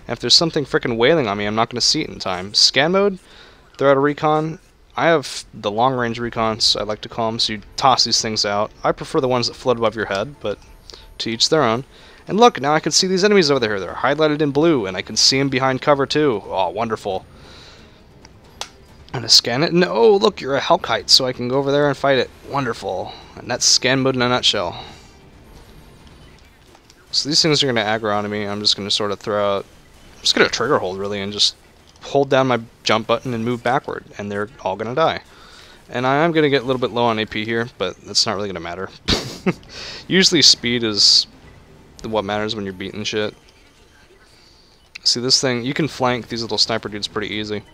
And if there's something freaking wailing on me, I'm not going to see it in time. Scan mode, they're out of recon. I have the long-range recons, I like to call them, so you toss these things out. I prefer the ones that float above your head, but to each their own. And look, now I can see these enemies over there. They're highlighted in blue, and I can see them behind cover, too. Oh, wonderful. I'm going to scan it. No, look, you're a Hellkite, so I can go over there and fight it. Wonderful. And that's scan mode in a nutshell. So these things are going to aggro onto me. I'm just going to sort of throw out... I'm just going to trigger hold, really, and just hold down my jump button and move backward. And they're all going to die. And I am going to get a little bit low on AP here, but that's not really going to matter. Usually speed is what matters when you're beating shit. See, this thing, you can flank these little sniper dudes pretty easy.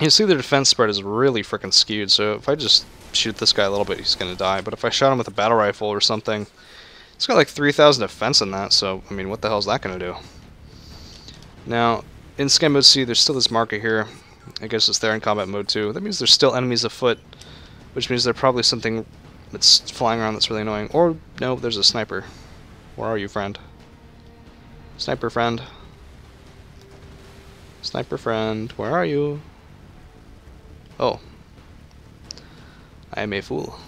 You see the defense spread is really freaking skewed, so if I just shoot this guy a little bit, he's going to die. But if I shot him with a battle rifle or something, It's got like 3,000 defense in that, so, I mean, what the hell is that going to do? Now, in scan mode C, there's still this marker here. I guess it's there in combat mode 2. That means there's still enemies afoot, which means there's probably something that's flying around that's really annoying. Or, no, there's a sniper. Where are you, friend? Sniper friend. Sniper friend, where are you? Oh. I am a fool.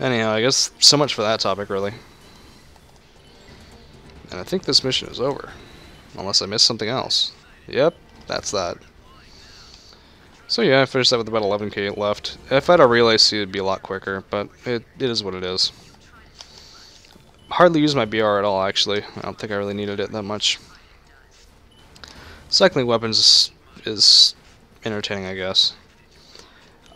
Anyhow, I guess so much for that topic, really. And I think this mission is over. Unless I missed something else. Yep, that's that. So yeah, I finished that with about 11k left. If I had a relay C, it'd be a lot quicker, but it is what it is. Hardly used my BR at all, actually. I don't think I really needed it that much. Cycling weapons is entertaining, I guess.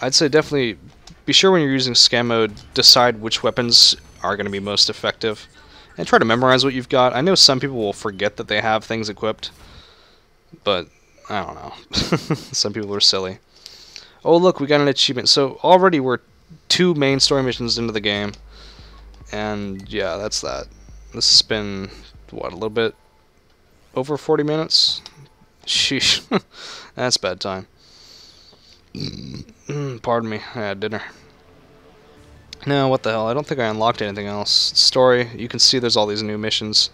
I'd say definitely be sure when you're using scan mode, decide which weapons are going to be most effective, and try to memorize what you've got. I know some people will forget that they have things equipped, but I don't know. Some people are silly. Oh look, we got an achievement. So already we're 2 main story missions into the game. And yeah, that's that. This has been, what, a little bit over 40 minutes? Sheesh. That's bad time. Pardon me, I had dinner. No, what the hell, I don't think I unlocked anything else. Story, you can see there's all these new missions.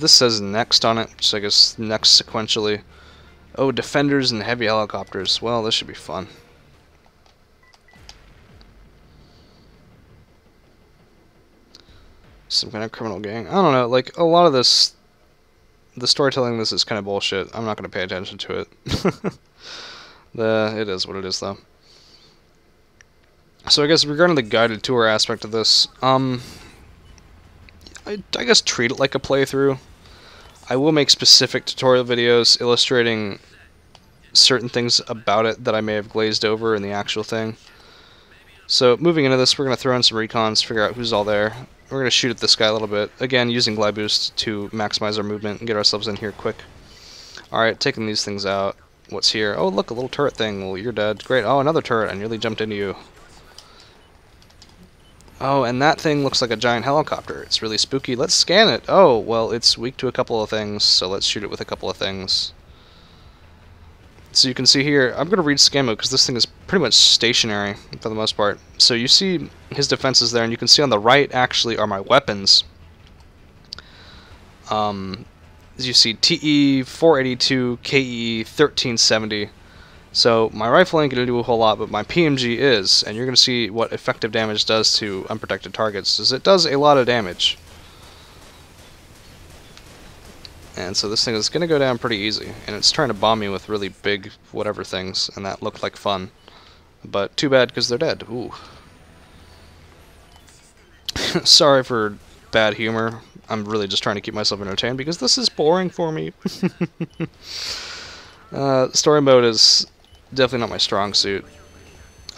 This says next on it, so I guess next sequentially. Oh, defenders and heavy helicopters. Well, this should be fun. Some kind of criminal gang. I don't know, like, a lot of this, the storytelling in this is kind of bullshit. I'm not going to pay attention to it. It is what it is, though. So I guess regarding the guided tour aspect of this, I guess treat it like a playthrough. I will make specific tutorial videos illustrating certain things about it that I may have glazed over in the actual thing. So moving into this, we're going to throw in some recons, figure out who's all there. We're going to shoot at this guy a little bit, again using glide boost to maximize our movement and get ourselves in here quick. Alright, taking these things out. What's here? Oh look, a little turret thing. Well, you're dead. Great. Oh, another turret. I nearly jumped into you. Oh, and that thing looks like a giant helicopter. It's really spooky. Let's scan it. Oh, well, it's weak to a couple of things, so let's shoot it with a couple of things. So you can see here, I'm going to read scan mode because this thing is pretty much stationary for the most part. So you see his defenses there, and you can see on the right actually are my weapons. You see TE 482, KE 1370. So my rifle ain't going to do a whole lot, but my PMG is, and you're going to see what effective damage does to unprotected targets, is it does a lot of damage. And so this thing is going to go down pretty easy, and it's trying to bomb me with really big whatever things, and that looked like fun. But too bad, because they're dead. Ooh. Sorry for bad humor. I'm really just trying to keep myself entertained, because this is boring for me. Story mode is definitely not my strong suit.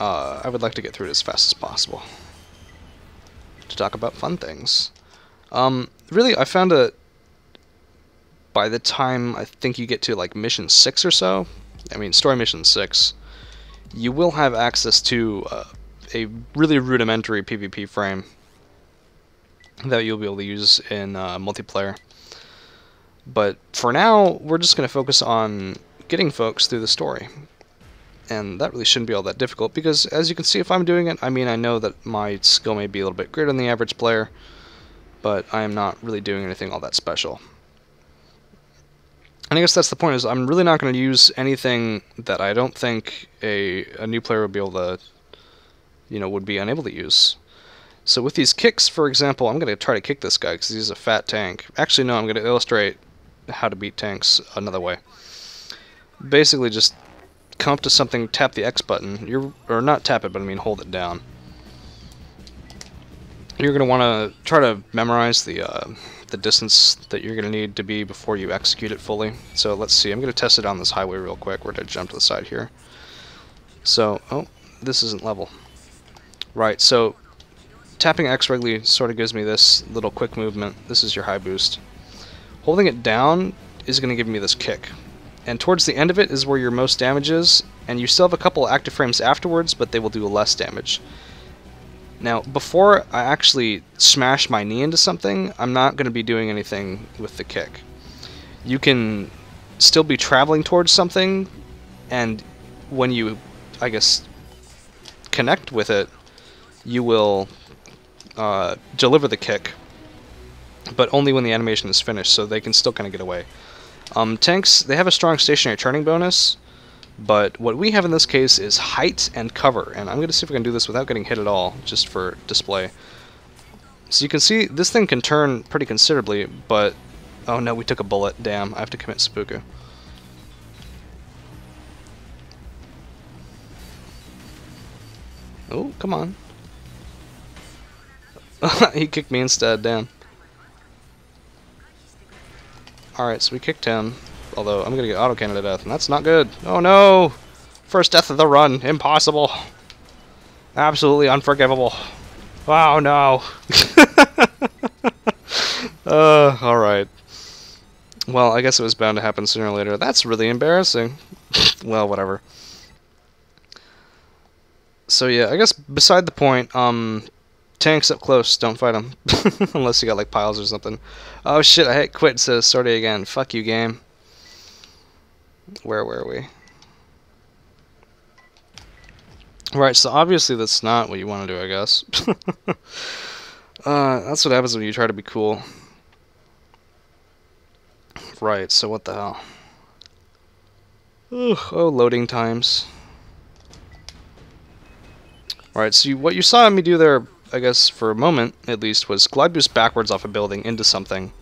I would like to get through it as fast as possible. To talk about fun things. Really, I found a... By the time I think you get to like mission 6 or so, I mean story mission 6, you will have access to a really rudimentary PvP frame that you'll be able to use in multiplayer. But for now, we're just going to focus on getting folks through the story. And that really shouldn't be all that difficult because, as you can see, if I'm doing it, I mean, I know that my skill may be a little bit greater than the average player, but I am not really doing anything all that special. And I guess that's the point, is I'm really not going to use anything that I don't think a new player would be able to, you know, would be unable to use. So with these kicks, for example, I'm going to try to kick this guy because he's a fat tank. Actually, no, I'm going to illustrate how to beat tanks another way. Basically, just come up to something, tap the X button. Or not tap it, but I mean hold it down. You're going to want to try to memorize the distance that you're going to need to be before you execute it fully. So let's see, I'm going to test it on this highway real quick. We're going to jump to the side here. So, oh, this isn't level. Right, so tapping X regularly sort of gives me this little quick movement. This is your high boost. Holding it down is going to give me this kick. And towards the end of it is where your most damage is, and you still have a couple active frames afterwards, but they will do less damage. Now, before I actually smash my knee into something, I'm not going to be doing anything with the kick. You can still be traveling towards something, and when you, I guess, connect with it, you will deliver the kick, but only when the animation is finished, so they can still kind of get away. Tanks, they have a strong stationary turning bonus, but what we have in this case is height and cover, and I'm going to see if we can do this without getting hit at all, just for display. So you can see this thing can turn pretty considerably, but... oh no, we took a bullet. Damn, I have to commit seppuku. Oh, come on. He kicked me instead, damn. Alright, so we kicked him. Although, I'm gonna get auto-cannoned to death, and that's not good. Oh no! First death of the run. Impossible. Absolutely unforgivable. Oh no! Alright. Well, I guess it was bound to happen sooner or later. That's really embarrassing. Well, whatever. So yeah, I guess beside the point, tanks up close, don't fight them. Unless you got like piles or something. Oh shit, I hit quit, says Sortie again. Fuck you, game. Where were we? Right, so obviously that's not what you want to do, I guess. That's what happens when you try to be cool. Right, so what the hell? Ugh, oh, loading times. Alright, so what you saw me do there, I guess for a moment at least, was glide boost backwards off a building into something.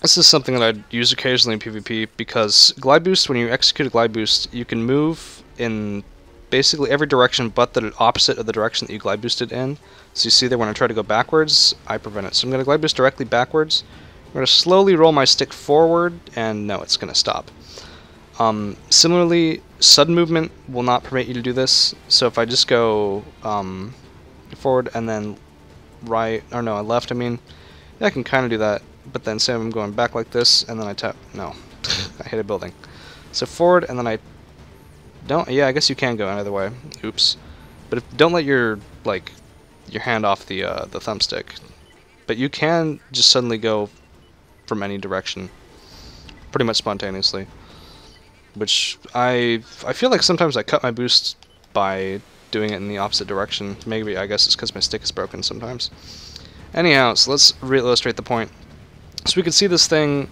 This is something that I'd use occasionally in PvP, because glide boost, when you execute a glide boost, you can move in basically every direction but the opposite of the direction that you glide boosted in. So you see there, when I try to go backwards, I prevent it. So I'm going to glide boost directly backwards. I'm going to slowly roll my stick forward, and no, it's going to stop. Similarly, sudden movement will not permit you to do this. So if I just go forward and then right, or no, left, I mean, yeah, I can kind of do that. But then say I'm going back like this, and then I tap, no, I hit a building. So forward, and then I don't, yeah, I guess you can go another way. Oops. But if, don't let your, like, your hand off the thumbstick. But you can just suddenly go from any direction, pretty much spontaneously. Which I feel like sometimes I cut my boost by doing it in the opposite direction. Maybe, I guess it's because my stick is broken sometimes. Anyhow, so let's re-illustrate the point. So we can see this thing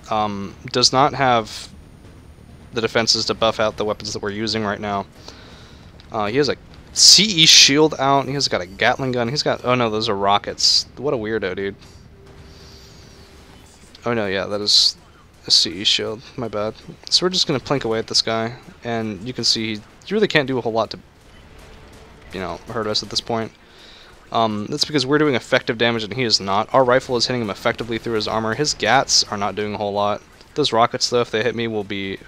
does not have the defenses to buff out the weapons that we're using right now. He has a CE shield out, he's got a Gatling gun, he's got... oh no, those are rockets. What a weirdo, dude. Oh no, yeah, that is... a CE shield, my bad. So we're just gonna plink away at this guy, and you can see you really can't do a whole lot to, you know, hurt us at this point. That's because we're doing effective damage and he is not. Our rifle is hitting him effectively through his armor. His GATs are not doing a whole lot. Those rockets, though, if they hit me, will be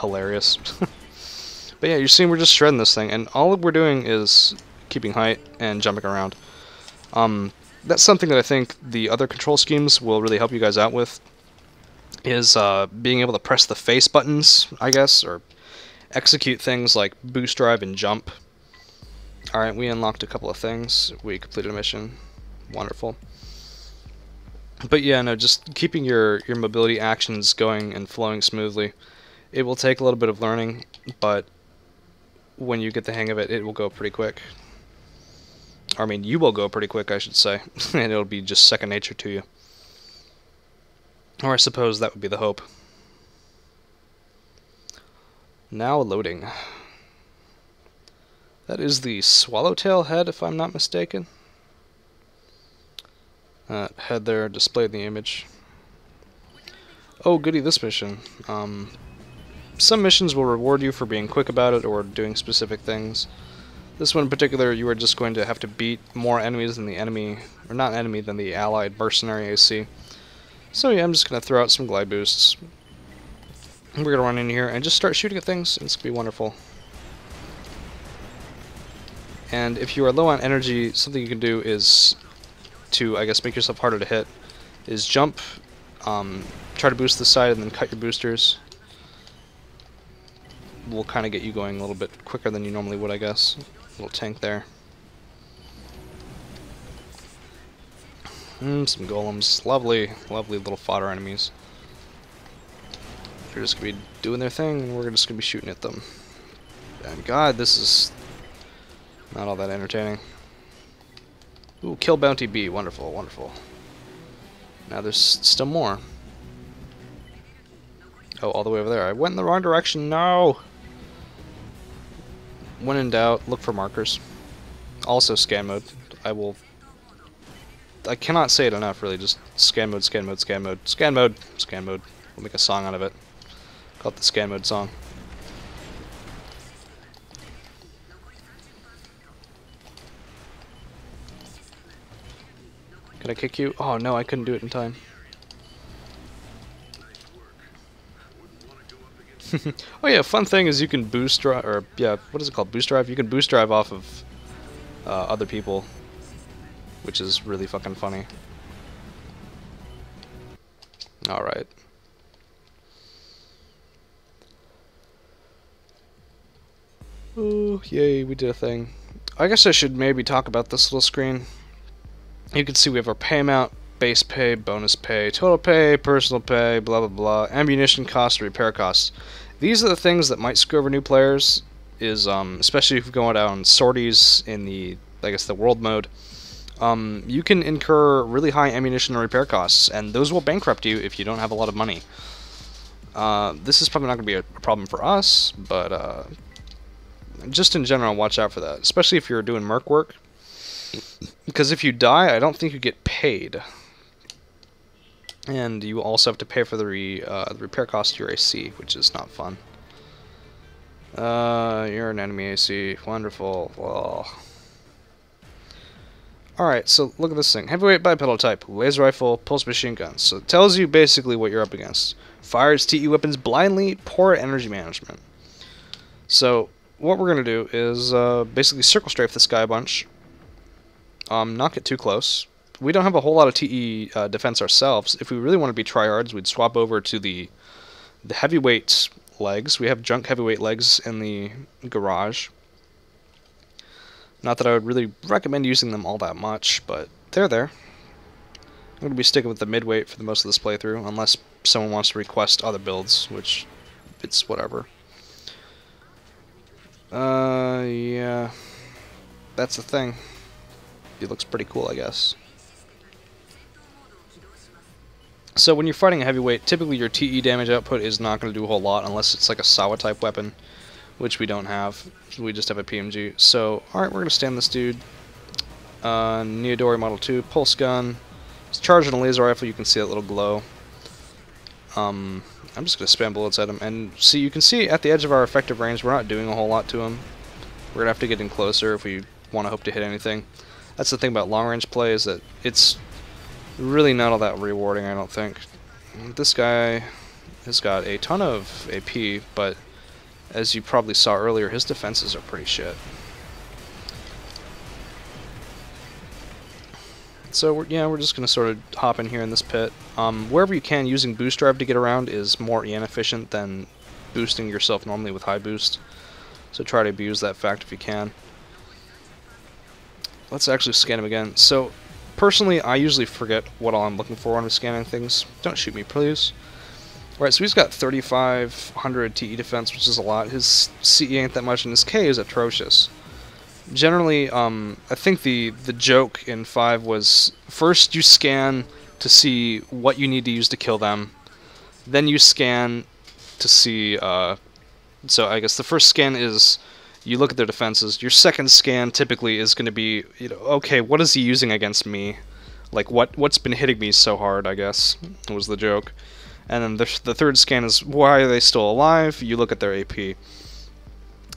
hilarious. But yeah, you're seeing we're just shredding this thing, and all we're doing is keeping height and jumping around. That's something that I think the other control schemes will really help you guys out with. Is being able to press the face buttons, I guess, or execute things like boost drive and jump. Alright, we unlocked a couple of things. We completed a mission. Wonderful. But yeah, no, just keeping your mobility actions going and flowing smoothly. It will take a little bit of learning, but when you get the hang of it, it will go pretty quick. I mean, you will go pretty quick, I should say. And it'll be just second nature to you. Or I suppose that would be the hope. Now loading. That is the Swallowtail head, if I'm not mistaken. Head there displayed in the image. Oh goody, this mission. Some missions will reward you for being quick about it or doing specific things. This one in particular, you are just going to have to beat more enemies than the enemy, or not enemy, than the allied mercenary AC. So yeah, I'm just going to throw out some glide boosts. We're going to run in here and just start shooting at things. It's going to be wonderful. And if you are low on energy, something you can do is to, I guess, make yourself harder to hit, is jump, try to boost the side and then cut your boosters. We'll kind of get you going a little bit quicker than you normally would, I guess. A little tank there. Some golems. Lovely, lovely little fodder enemies. They're just gonna be doing their thing, and we're just gonna be shooting at them. And God, this is not all that entertaining. Ooh, kill Bounty Bee. Wonderful, wonderful. Now there's still more. Oh, all the way over there. I went in the wrong direction. No! When in doubt, look for markers. Also scan mode. I cannot say it enough, really. Just scan mode, scan mode, scan mode, scan mode, scan mode. We'll make a song out of it. Call it the scan mode song. Can I kick you? Oh no, I couldn't do it in time. Oh yeah, fun thing is you can boost drive, or yeah, what is it called? Boost drive? You can boost drive off of other people, which is really fucking funny. Alright. Ooh, yay, we did a thing. I guess I should maybe talk about this little screen. You can see we have our pay amount, base pay, bonus pay, total pay, personal pay, blah blah blah, ammunition costs, repair costs. These are the things that might screw over new players, is especially if you're going out on sorties in the, I guess, the world mode. You can incur really high ammunition and repair costs, and those will bankrupt you if you don't have a lot of money. This is probably not going to be a problem for us, but just in general, watch out for that, especially if you're doing merc work. Because if you die, I don't think you get paid. And you also have to pay for the repair cost to your AC, which is not fun. You're an enemy AC. Wonderful. Well. Alright, so look at this thing. Heavyweight bipedal type, laser rifle, pulse machine guns. So it tells you basically what you're up against. Fires TE weapons blindly, poor energy management. So what we're going to do is basically circle strafe this guy a bunch. Not get too close. We don't have a whole lot of TE defense ourselves. If we really want to be tryhards, we'd swap over to the heavyweight legs. We have junk heavyweight legs in the garage. Not that I would really recommend using them all that much, but they're there. I'm going to be sticking with the midweight for the most of this playthrough, unless someone wants to request other builds, which it's whatever. Yeah. That's the thing. It looks pretty cool, I guess. So when you're fighting a heavyweight, typically your TE damage output is not going to do a whole lot unless it's like a Sawa type weapon, which we don't have. We just have a PMG. So, alright, we're going to stand this dude. Neodori Model 2, pulse gun. He's charging a laser rifle, you can see that little glow. I'm just going to spam bullets at him, and see, you can see at the edge of our effective range, we're not doing a whole lot to him. We're going to have to get in closer if we want to hope to hit anything. That's the thing about long-range play, is that it's really not all that rewarding, I don't think. This guy has got a ton of AP, but as you probably saw earlier, his defenses are pretty shit. So, we're just going to sort of hop in here in this pit. Wherever you can, using boost drive to get around is more EN efficient than boosting yourself normally with high boost. So try to abuse that fact if you can. Let's actually scan him again. So, personally, I usually forget what all I'm looking for when I'm scanning things. Don't shoot me, please. Alright, so he's got 3,500 TE defense, which is a lot. His CE ain't that much, and his K is atrocious. Generally, I think the joke in 5 was, first you scan to see what you need to use to kill them. Then you scan to see... so I guess the first scan is... You look at their defenses. Your second scan typically is going to be, you know, okay, what is he using against me? Like, what's been hitting me so hard, I guess, was the joke. And then the third scan is, why are they still alive? You look at their AP.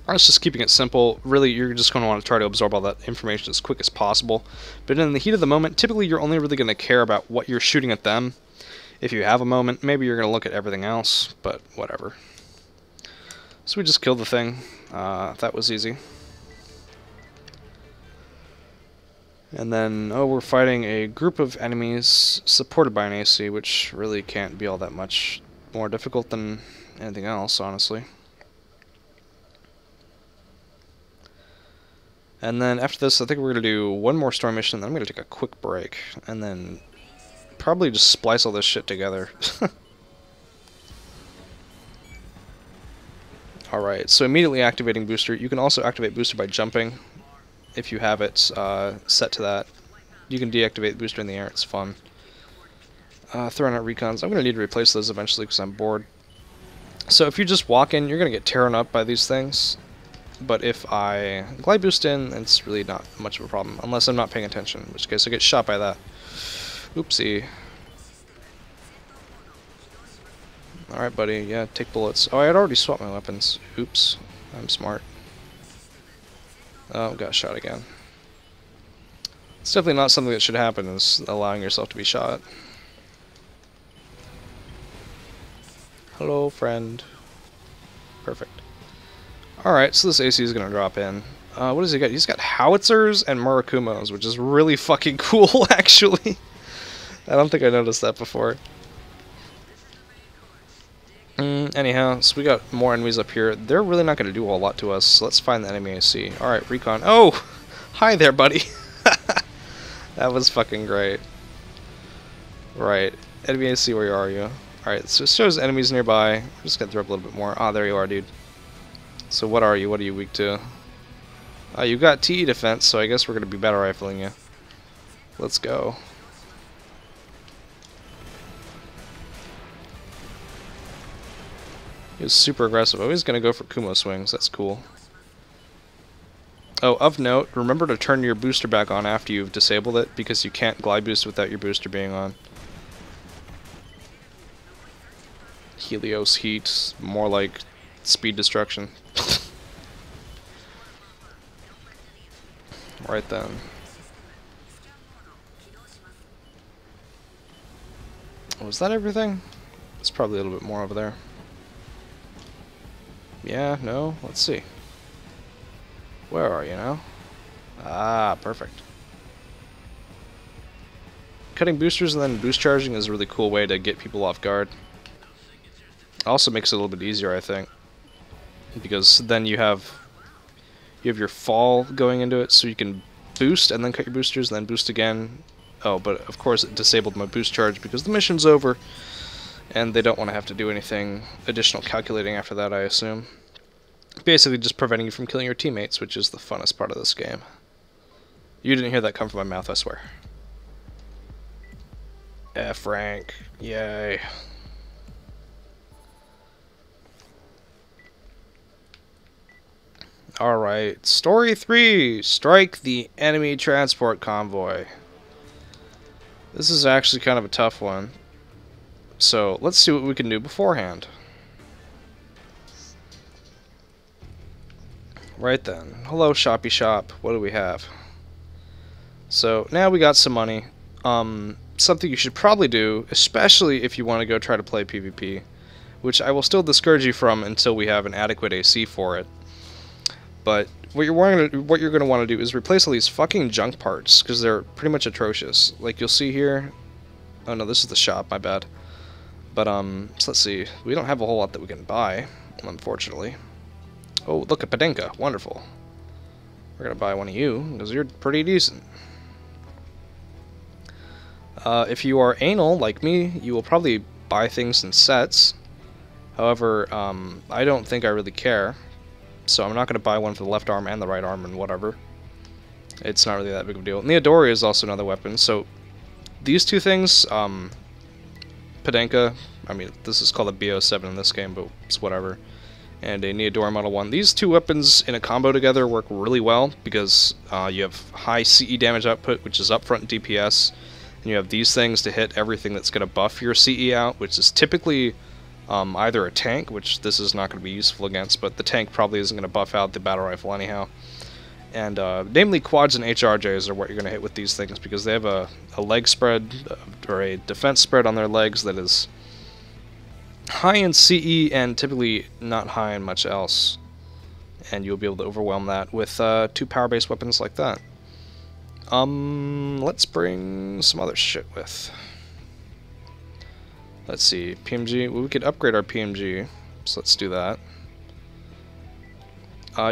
I was just keeping it simple. Really, you're just going to want to try to absorb all that information as quick as possible. But in the heat of the moment, typically you're only really going to care about what you're shooting at them. If you have a moment, maybe you're going to look at everything else, but whatever. So we just killed the thing. That was easy. And then, oh, we're fighting a group of enemies supported by an AC, which really can't be all that much more difficult than anything else, honestly. And then after this, I think we're going to do one more story mission, then I'm going to take a quick break, and then probably just splice all this shit together. Alright, so immediately activating booster. You can also activate booster by jumping if you have it set to that. You can deactivate booster in the air, it's fun. Throwing out recons. I'm going to need to replace those eventually because I'm bored. So if you just walk in, you're going to get tearing up by these things. But if I glide boost in, it's really not much of a problem. Unless I'm not paying attention, in which case I get shot by that. Oopsie. Alright, buddy. Yeah, take bullets. Oh, I had already swapped my weapons. Oops. I'm smart. Oh, got shot again. It's definitely not something that should happen, is allowing yourself to be shot. Hello, friend. Perfect. Alright, so this AC is going to drop in. What does he got? He's got howitzers and Murakumos, which is really fucking cool, actually. I don't think I noticed that before. Anyhow, so we got more enemies up here. They're really not going to do a lot to us, so let's find the enemy AC. Alright, recon. Oh! Hi there, buddy! That was fucking great. Right. Enemy AC, where are you? Alright, so it shows enemies nearby. I'm just going to throw up a little bit more. Ah, there you are, dude. So what are you? What are you weak to? You got TE defense, so I guess we're going to be battle rifling you. Let's go. He was super aggressive. Oh, he's going to go for Kumo Swings. That's cool. Oh, of note, remember to turn your booster back on after you've disabled it, because you can't glide boost without your booster being on. Helios Heat, more like speed destruction. Right then. Was that everything? There's probably a little bit more over there. Yeah, no, let's see. Where are you now? Ah, perfect. Cutting boosters and then boost charging is a really cool way to get people off guard. Also makes it a little bit easier, I think, because then you have your fall going into it, so you can boost and then cut your boosters and then boost again. Oh, but of course it disabled my boost charge because the mission's over, and they don't want to have to do anything additional calculating after that, I assume. Basically just preventing you from killing your teammates, which is the funnest part of this game. You didn't hear that come from my mouth, I swear. F-rank. Yay. Alright, Story 3, Strike the Enemy Transport Convoy. This is actually kind of a tough one. So, let's see what we can do beforehand. Right then. Hello, Shoppy Shop. What do we have? So, now we got some money. Something you should probably do, especially if you want to go try to play PvP, which I will still discourage you from until we have an adequate AC for it. But what you're going to want to do is replace all these fucking junk parts, because they're pretty much atrocious. Like you'll see here. Oh no, this is the shop, my bad. But so let's see. We don't have a whole lot that we can buy, unfortunately. Oh, look at Padenka. Wonderful. We're going to buy one of you, because you're pretty decent. If you are anal, like me, you will probably buy things in sets. However, I don't think I really care. So I'm not going to buy one for the left arm and the right arm and whatever. It's not really that big of a deal. Neodori is also another weapon. So these two things, Padenka, I mean, this is called a BO7 in this game, but it's whatever. And a Neodori Model 1. These two weapons in a combo together work really well because you have high CE damage output, which is upfront DPS. And you have these things to hit everything that's going to buff your CE out, which is typically... either a tank, which this is not going to be useful against, but the tank probably isn't going to buff out the battle rifle anyhow. And namely quads and HRJs are what you're going to hit with these things, because they have a leg spread, or a defense spread on their legs that is high in CE and typically not high in much else. And you'll be able to overwhelm that with two power-based weapons like that. Let's bring some other shit with... Let's see, PMG, well, we could upgrade our PMG, so let's do that.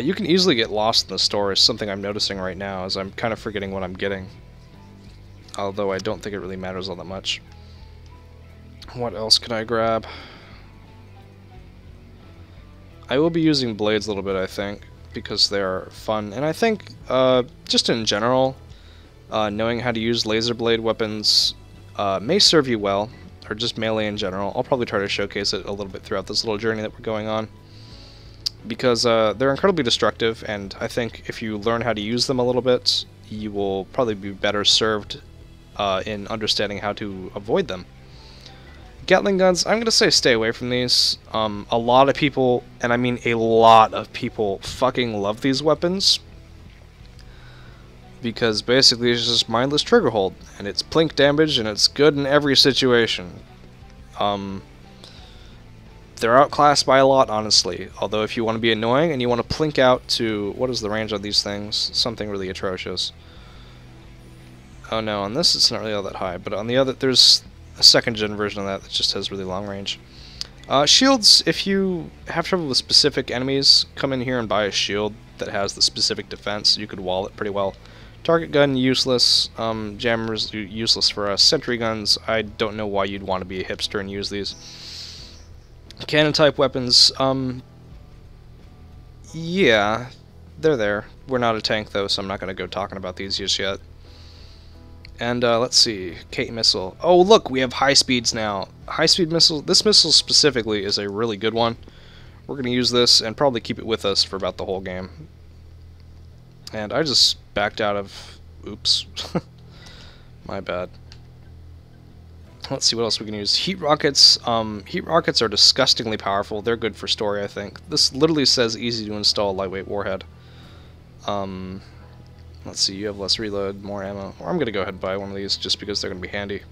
You can easily get lost in the store, is something I'm noticing right now, as I'm kind of forgetting what I'm getting. although I don't think it really matters all that much. What else can I grab? I will be using blades a little bit, I think, because they're fun. And I think, just in general, knowing how to use laser blade weapons may serve you well, or just melee in general. I'll probably try to showcase it a little bit throughout this little journey that we're going on, because they're incredibly destructive, and I think if you learn how to use them a little bit, you will probably be better served in understanding how to avoid them. Gatling guns, I'm going to say stay away from these. A lot of people, and I mean a lot of people, fucking love these weapons, because basically it's just mindless trigger hold, and it's plink damage, and it's good in every situation. They're outclassed by a lot, honestly, although if you want to be annoying and you want to plink out to, what is the range on these things? Something really atrocious. Oh no, on this it's not really all that high, but on the other, there's a second gen version of that that just has really long range. Shields, if you have trouble with specific enemies, come in here and buy a shield that has the specific defense. You could wall it pretty well. Target gun, useless. Jammers, useless for us. Sentry guns, I don't know why you'd want to be a hipster and use these. Cannon type weapons, yeah, they're there. We're not a tank though, so I'm not going to go talking about these just yet. And let's see, K missile. Oh look, we have high speeds now. High speed missile, this missile specifically is a really good one. We're going to use this and probably keep it with us for about the whole game. And I just backed out of, oops, my bad. Let's see what else we can use. Heat rockets. Heat rockets are disgustingly powerful. They're good for story, I think. This literally says easy to install lightweight warhead. Let's see, you have less reload, more ammo. Or I'm going to go ahead and buy one of these just because they're going to be handy.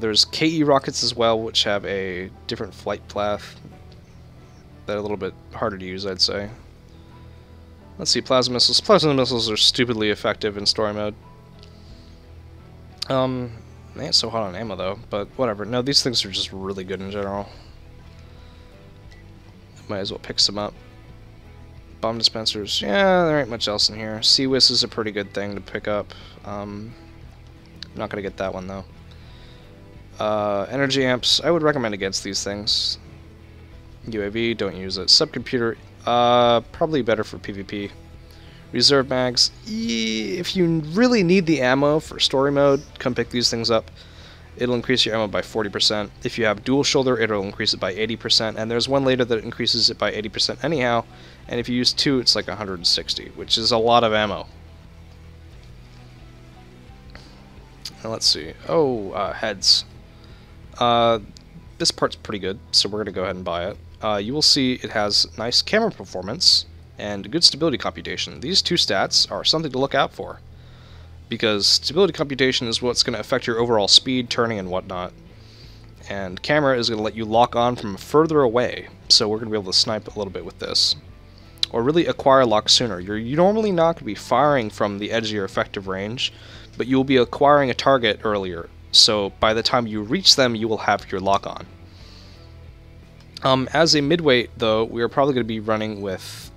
There's KE rockets as well, which have a different flight path. They're a little bit harder to use, I'd say. Let's see, plasma missiles. Plasma missiles are stupidly effective in story mode. They ain't so hot on ammo though, but whatever. No, these things are just really good in general. Might as well pick some up. Bomb dispensers, yeah, there ain't much else in here. Seawiss is a pretty good thing to pick up. I'm not gonna get that one though. Energy amps, I would recommend against these things. UAV, don't use it. Subcomputer, probably better for PvP. Reserve mags, if you really need the ammo for story mode, come pick these things up. It'll increase your ammo by 40%. If you have dual shoulder, it'll increase it by 80%, and there's one later that increases it by 80% anyhow, and if you use two, it's like 160, which is a lot of ammo. Now let's see. Oh, heads. This part's pretty good, so we're going to go ahead and buy it. You will see it has nice camera performance and good stability computation. These two stats are something to look out for, because stability computation is what's going to affect your overall speed, turning, and whatnot. And camera is going to let you lock on from further away, so we're going to be able to snipe a little bit with this. Or really acquire lock sooner. You're normally not going to be firing from the edge of your effective range, but you'll be acquiring a target earlier, so by the time you reach them, you will have your lock on. As a midweight, though, we are probably going to be running with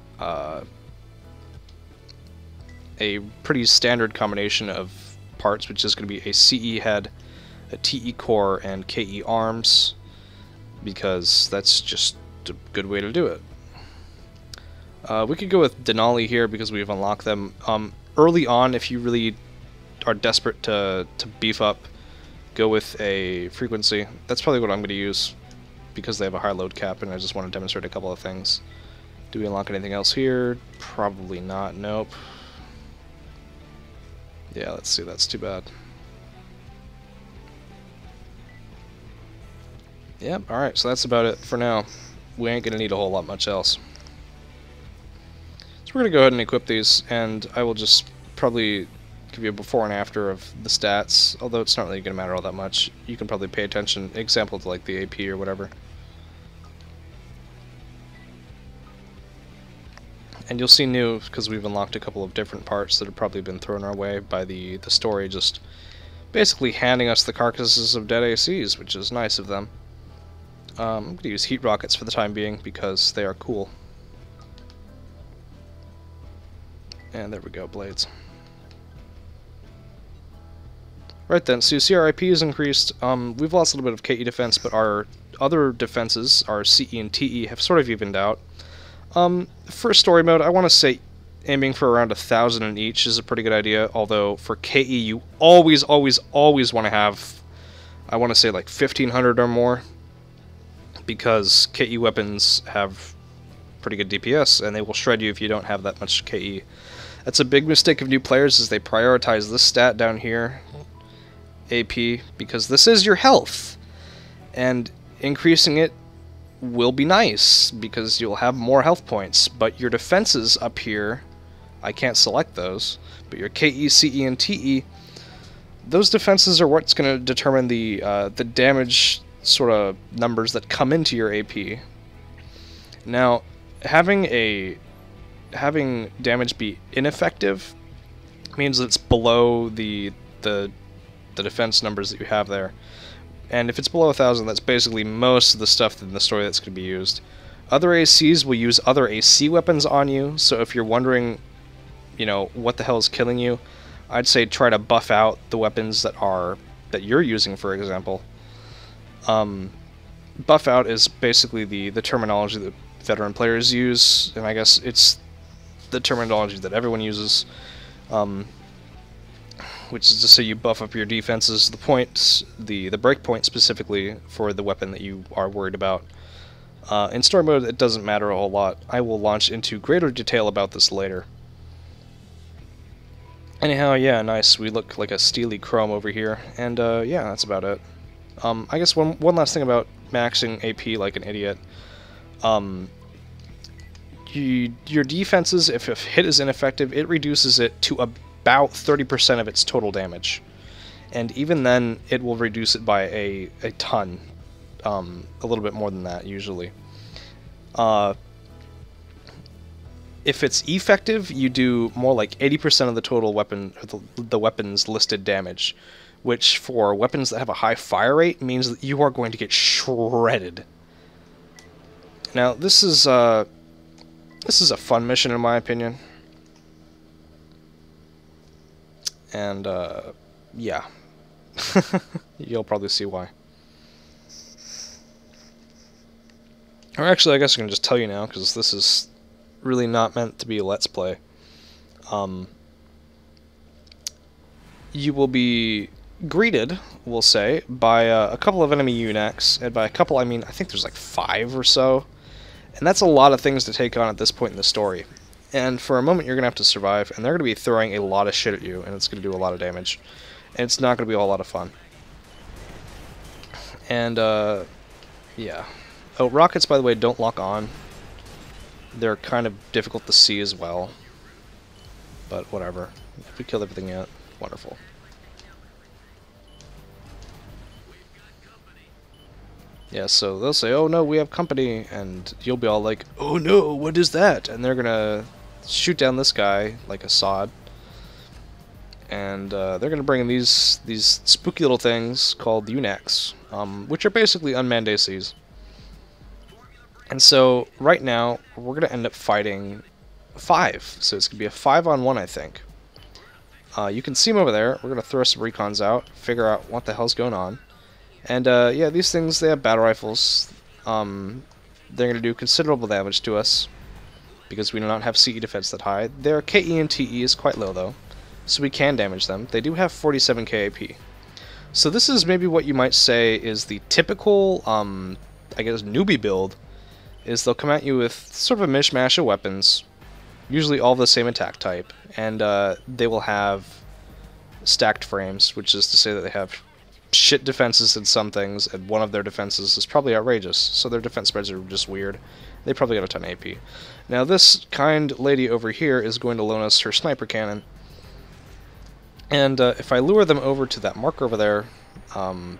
a pretty standard combination of parts, which is going to be a CE head, a TE core, and KE arms, because that's just a good way to do it. We could go with Denali here because we've unlocked them. Early on, if you really are desperate to beef up, go with a Frequency. That's probably what I'm going to use because they have a high load cap, and I just want to demonstrate a couple of things. Do we unlock anything else here? Probably not, nope. Yeah, let's see, that's too bad. Yep, yeah, alright, so that's about it for now. We ain't gonna need a whole lot much else. So we're gonna go ahead and equip these, and I will just probably give you a before and after of the stats, although it's not really gonna matter all that much. You can probably pay attention, example, to like the AP or whatever. And you'll see new, because we've unlocked a couple of different parts that have probably been thrown our way by the story just basically handing us the carcasses of dead ACs, which is nice of them. I'm going to use heat rockets for the time being, because they are cool. And there we go, blades. Right then, so you see our IP is increased. We've lost a little bit of KE defense, but our other defenses, our CE and TE, have sort of evened out. For story mode, I want to say aiming for around 1,000 in each is a pretty good idea, although for KE you always want to have, I want to say like 1,500 or more, because KE weapons have pretty good DPS, and they will shred you if you don't have that much KE. That's a big mistake of new players, is they prioritize this stat down here, AP, because this is your health, and increasing it will be nice because you'll have more health points, but your defenses up here, I can't select those, but your KE, CE, and TE, those defenses are what's going to determine the damage sort of numbers that come into your AP. Now, having damage be ineffective means that it's below the defense numbers that you have there. And if it's below 1,000, that's basically most of the stuff in the story that's going to be used. Other ACs will use other AC weapons on you, so if you're wondering, you know, what the hell is killing you, I'd say try to buff out the weapons that you're using, for example. Buff out is basically the terminology that veteran players use, and I guess it's the terminology that everyone uses, which is to say you buff up your defenses, the points, the breakpoint specifically for the weapon that you are worried about. In story mode, it doesn't matter a whole lot. I will launch into greater detail about this later. Anyhow, yeah, nice. We look like a steely chrome over here, and yeah, that's about it. I guess one last thing about maxing AP like an idiot. Your defenses, if hit is ineffective, it reduces it to about 30% of its total damage, and even then it will reduce it by a ton, a little bit more than that usually. If it's effective, you do more like 80% of the total weapon, or the weapon's listed damage, which for weapons that have a high fire rate means that you are going to get shredded. Now, this is a fun mission, in my opinion. And, yeah. You'll probably see why. Or actually, I guess I can just tell you now, because this is really not meant to be a Let's Play. You will be greeted, we'll say, by a couple of enemy UNACs. And by a couple, I mean, I think there's like 5 or so. And that's a lot of things to take on at this point in the story. And for a moment, you're going to have to survive, and they're going to be throwing a lot of shit at you, and it's going to do a lot of damage. And it's not going to be a whole lot of fun. And, yeah. Oh, rockets, by the way, don't lock on. They're kind of difficult to see as well. But whatever. If we killed everything yet, wonderful. Yeah, so they'll say, oh no, we have company, and you'll be all like, oh no, what is that? And they're gonna shoot down this guy like a sod, and they're gonna bring in these spooky little things called UNACs, which are basically unmanned ACs. And so right now we're gonna end up fighting 5, so it's gonna be a 5-on-1, I think. You can see them over there. We're gonna throw some recons out, figure out what the hell's going on. And, yeah, these things, they have battle rifles. They're going to do considerable damage to us, because we do not have CE defense that high. Their KE and TE is quite low, though, so we can damage them. They do have 47 KAP. So this is maybe what you might say is the typical, I guess, newbie build, is they'll come at you with sort of a mishmash of weapons, usually all the same attack type, and they will have stacked frames, which is to say that they have shit defenses in some things, and one of their defenses is probably outrageous, so their defense spreads are just weird. They probably got a ton of AP. Now this kind lady over here is going to loan us her sniper cannon, and if I lure them over to that marker over there,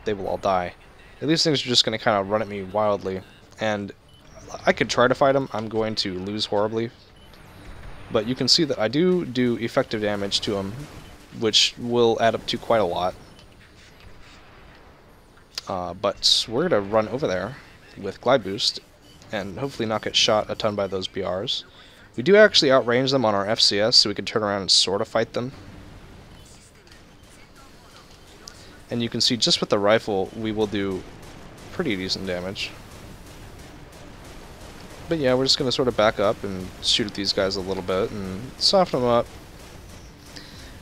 they will all die. And these things are just going to kind of run at me wildly, and I could try to fight them. I'm going to lose horribly, but you can see that I do effective damage to them, which will add up to quite a lot. But we're going to run over there with glide boost and hopefully not get shot a ton by those BRs. We do actually outrange them on our FCS, so we can turn around and sort of fight them. And you can see just with the rifle, we will do pretty decent damage. But yeah, we're just going to sort of back up and shoot at these guys a little bit and soften them up.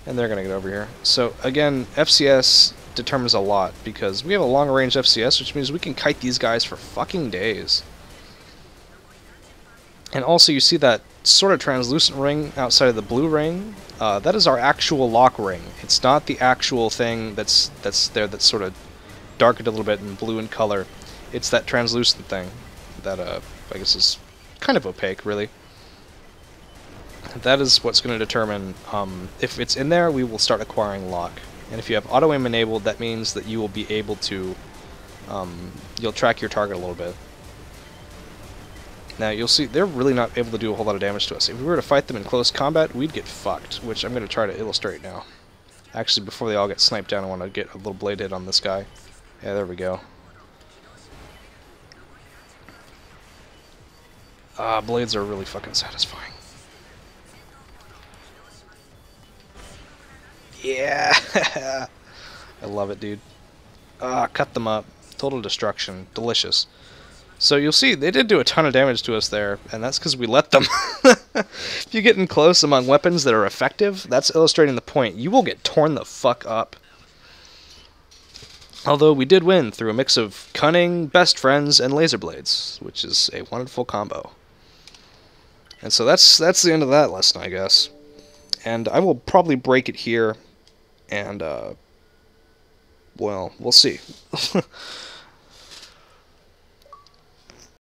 And they're going to get over here. So again, FCS determines a lot because we have a long-range FCS, which means we can kite these guys for fucking days. And also you see that sort of translucent ring outside of the blue ring. That is our actual lock ring. It's not the actual thing that's there that's sort of darkened a little bit and blue in color. It's that translucent thing that I guess is kind of opaque, really. That is what's going to determine if it's in there, we will start acquiring lock. And if you have auto aim enabled, that means that you will be able to you'll track your target a little bit. Now you'll see they're really not able to do a whole lot of damage to us. If we were to fight them in close combat, we'd get fucked, which I'm going to try to illustrate now. Actually, before they all get sniped down, I want to get a little blade hit on this guy. Yeah, there we go. Ah, blades are really fucking satisfying. Yeah! I love it, dude. Ah, cut them up. Total destruction. Delicious. So you'll see, they did do a ton of damage to us there, and that's because we let them. If you get in close among weapons that are effective, that's illustrating the point. You will get torn the fuck up. Although we did win through a mix of cunning, best friends, and laser blades, which is a wonderful combo. And so that's the end of that lesson, I guess. And I will probably break it here, and, well, we'll see.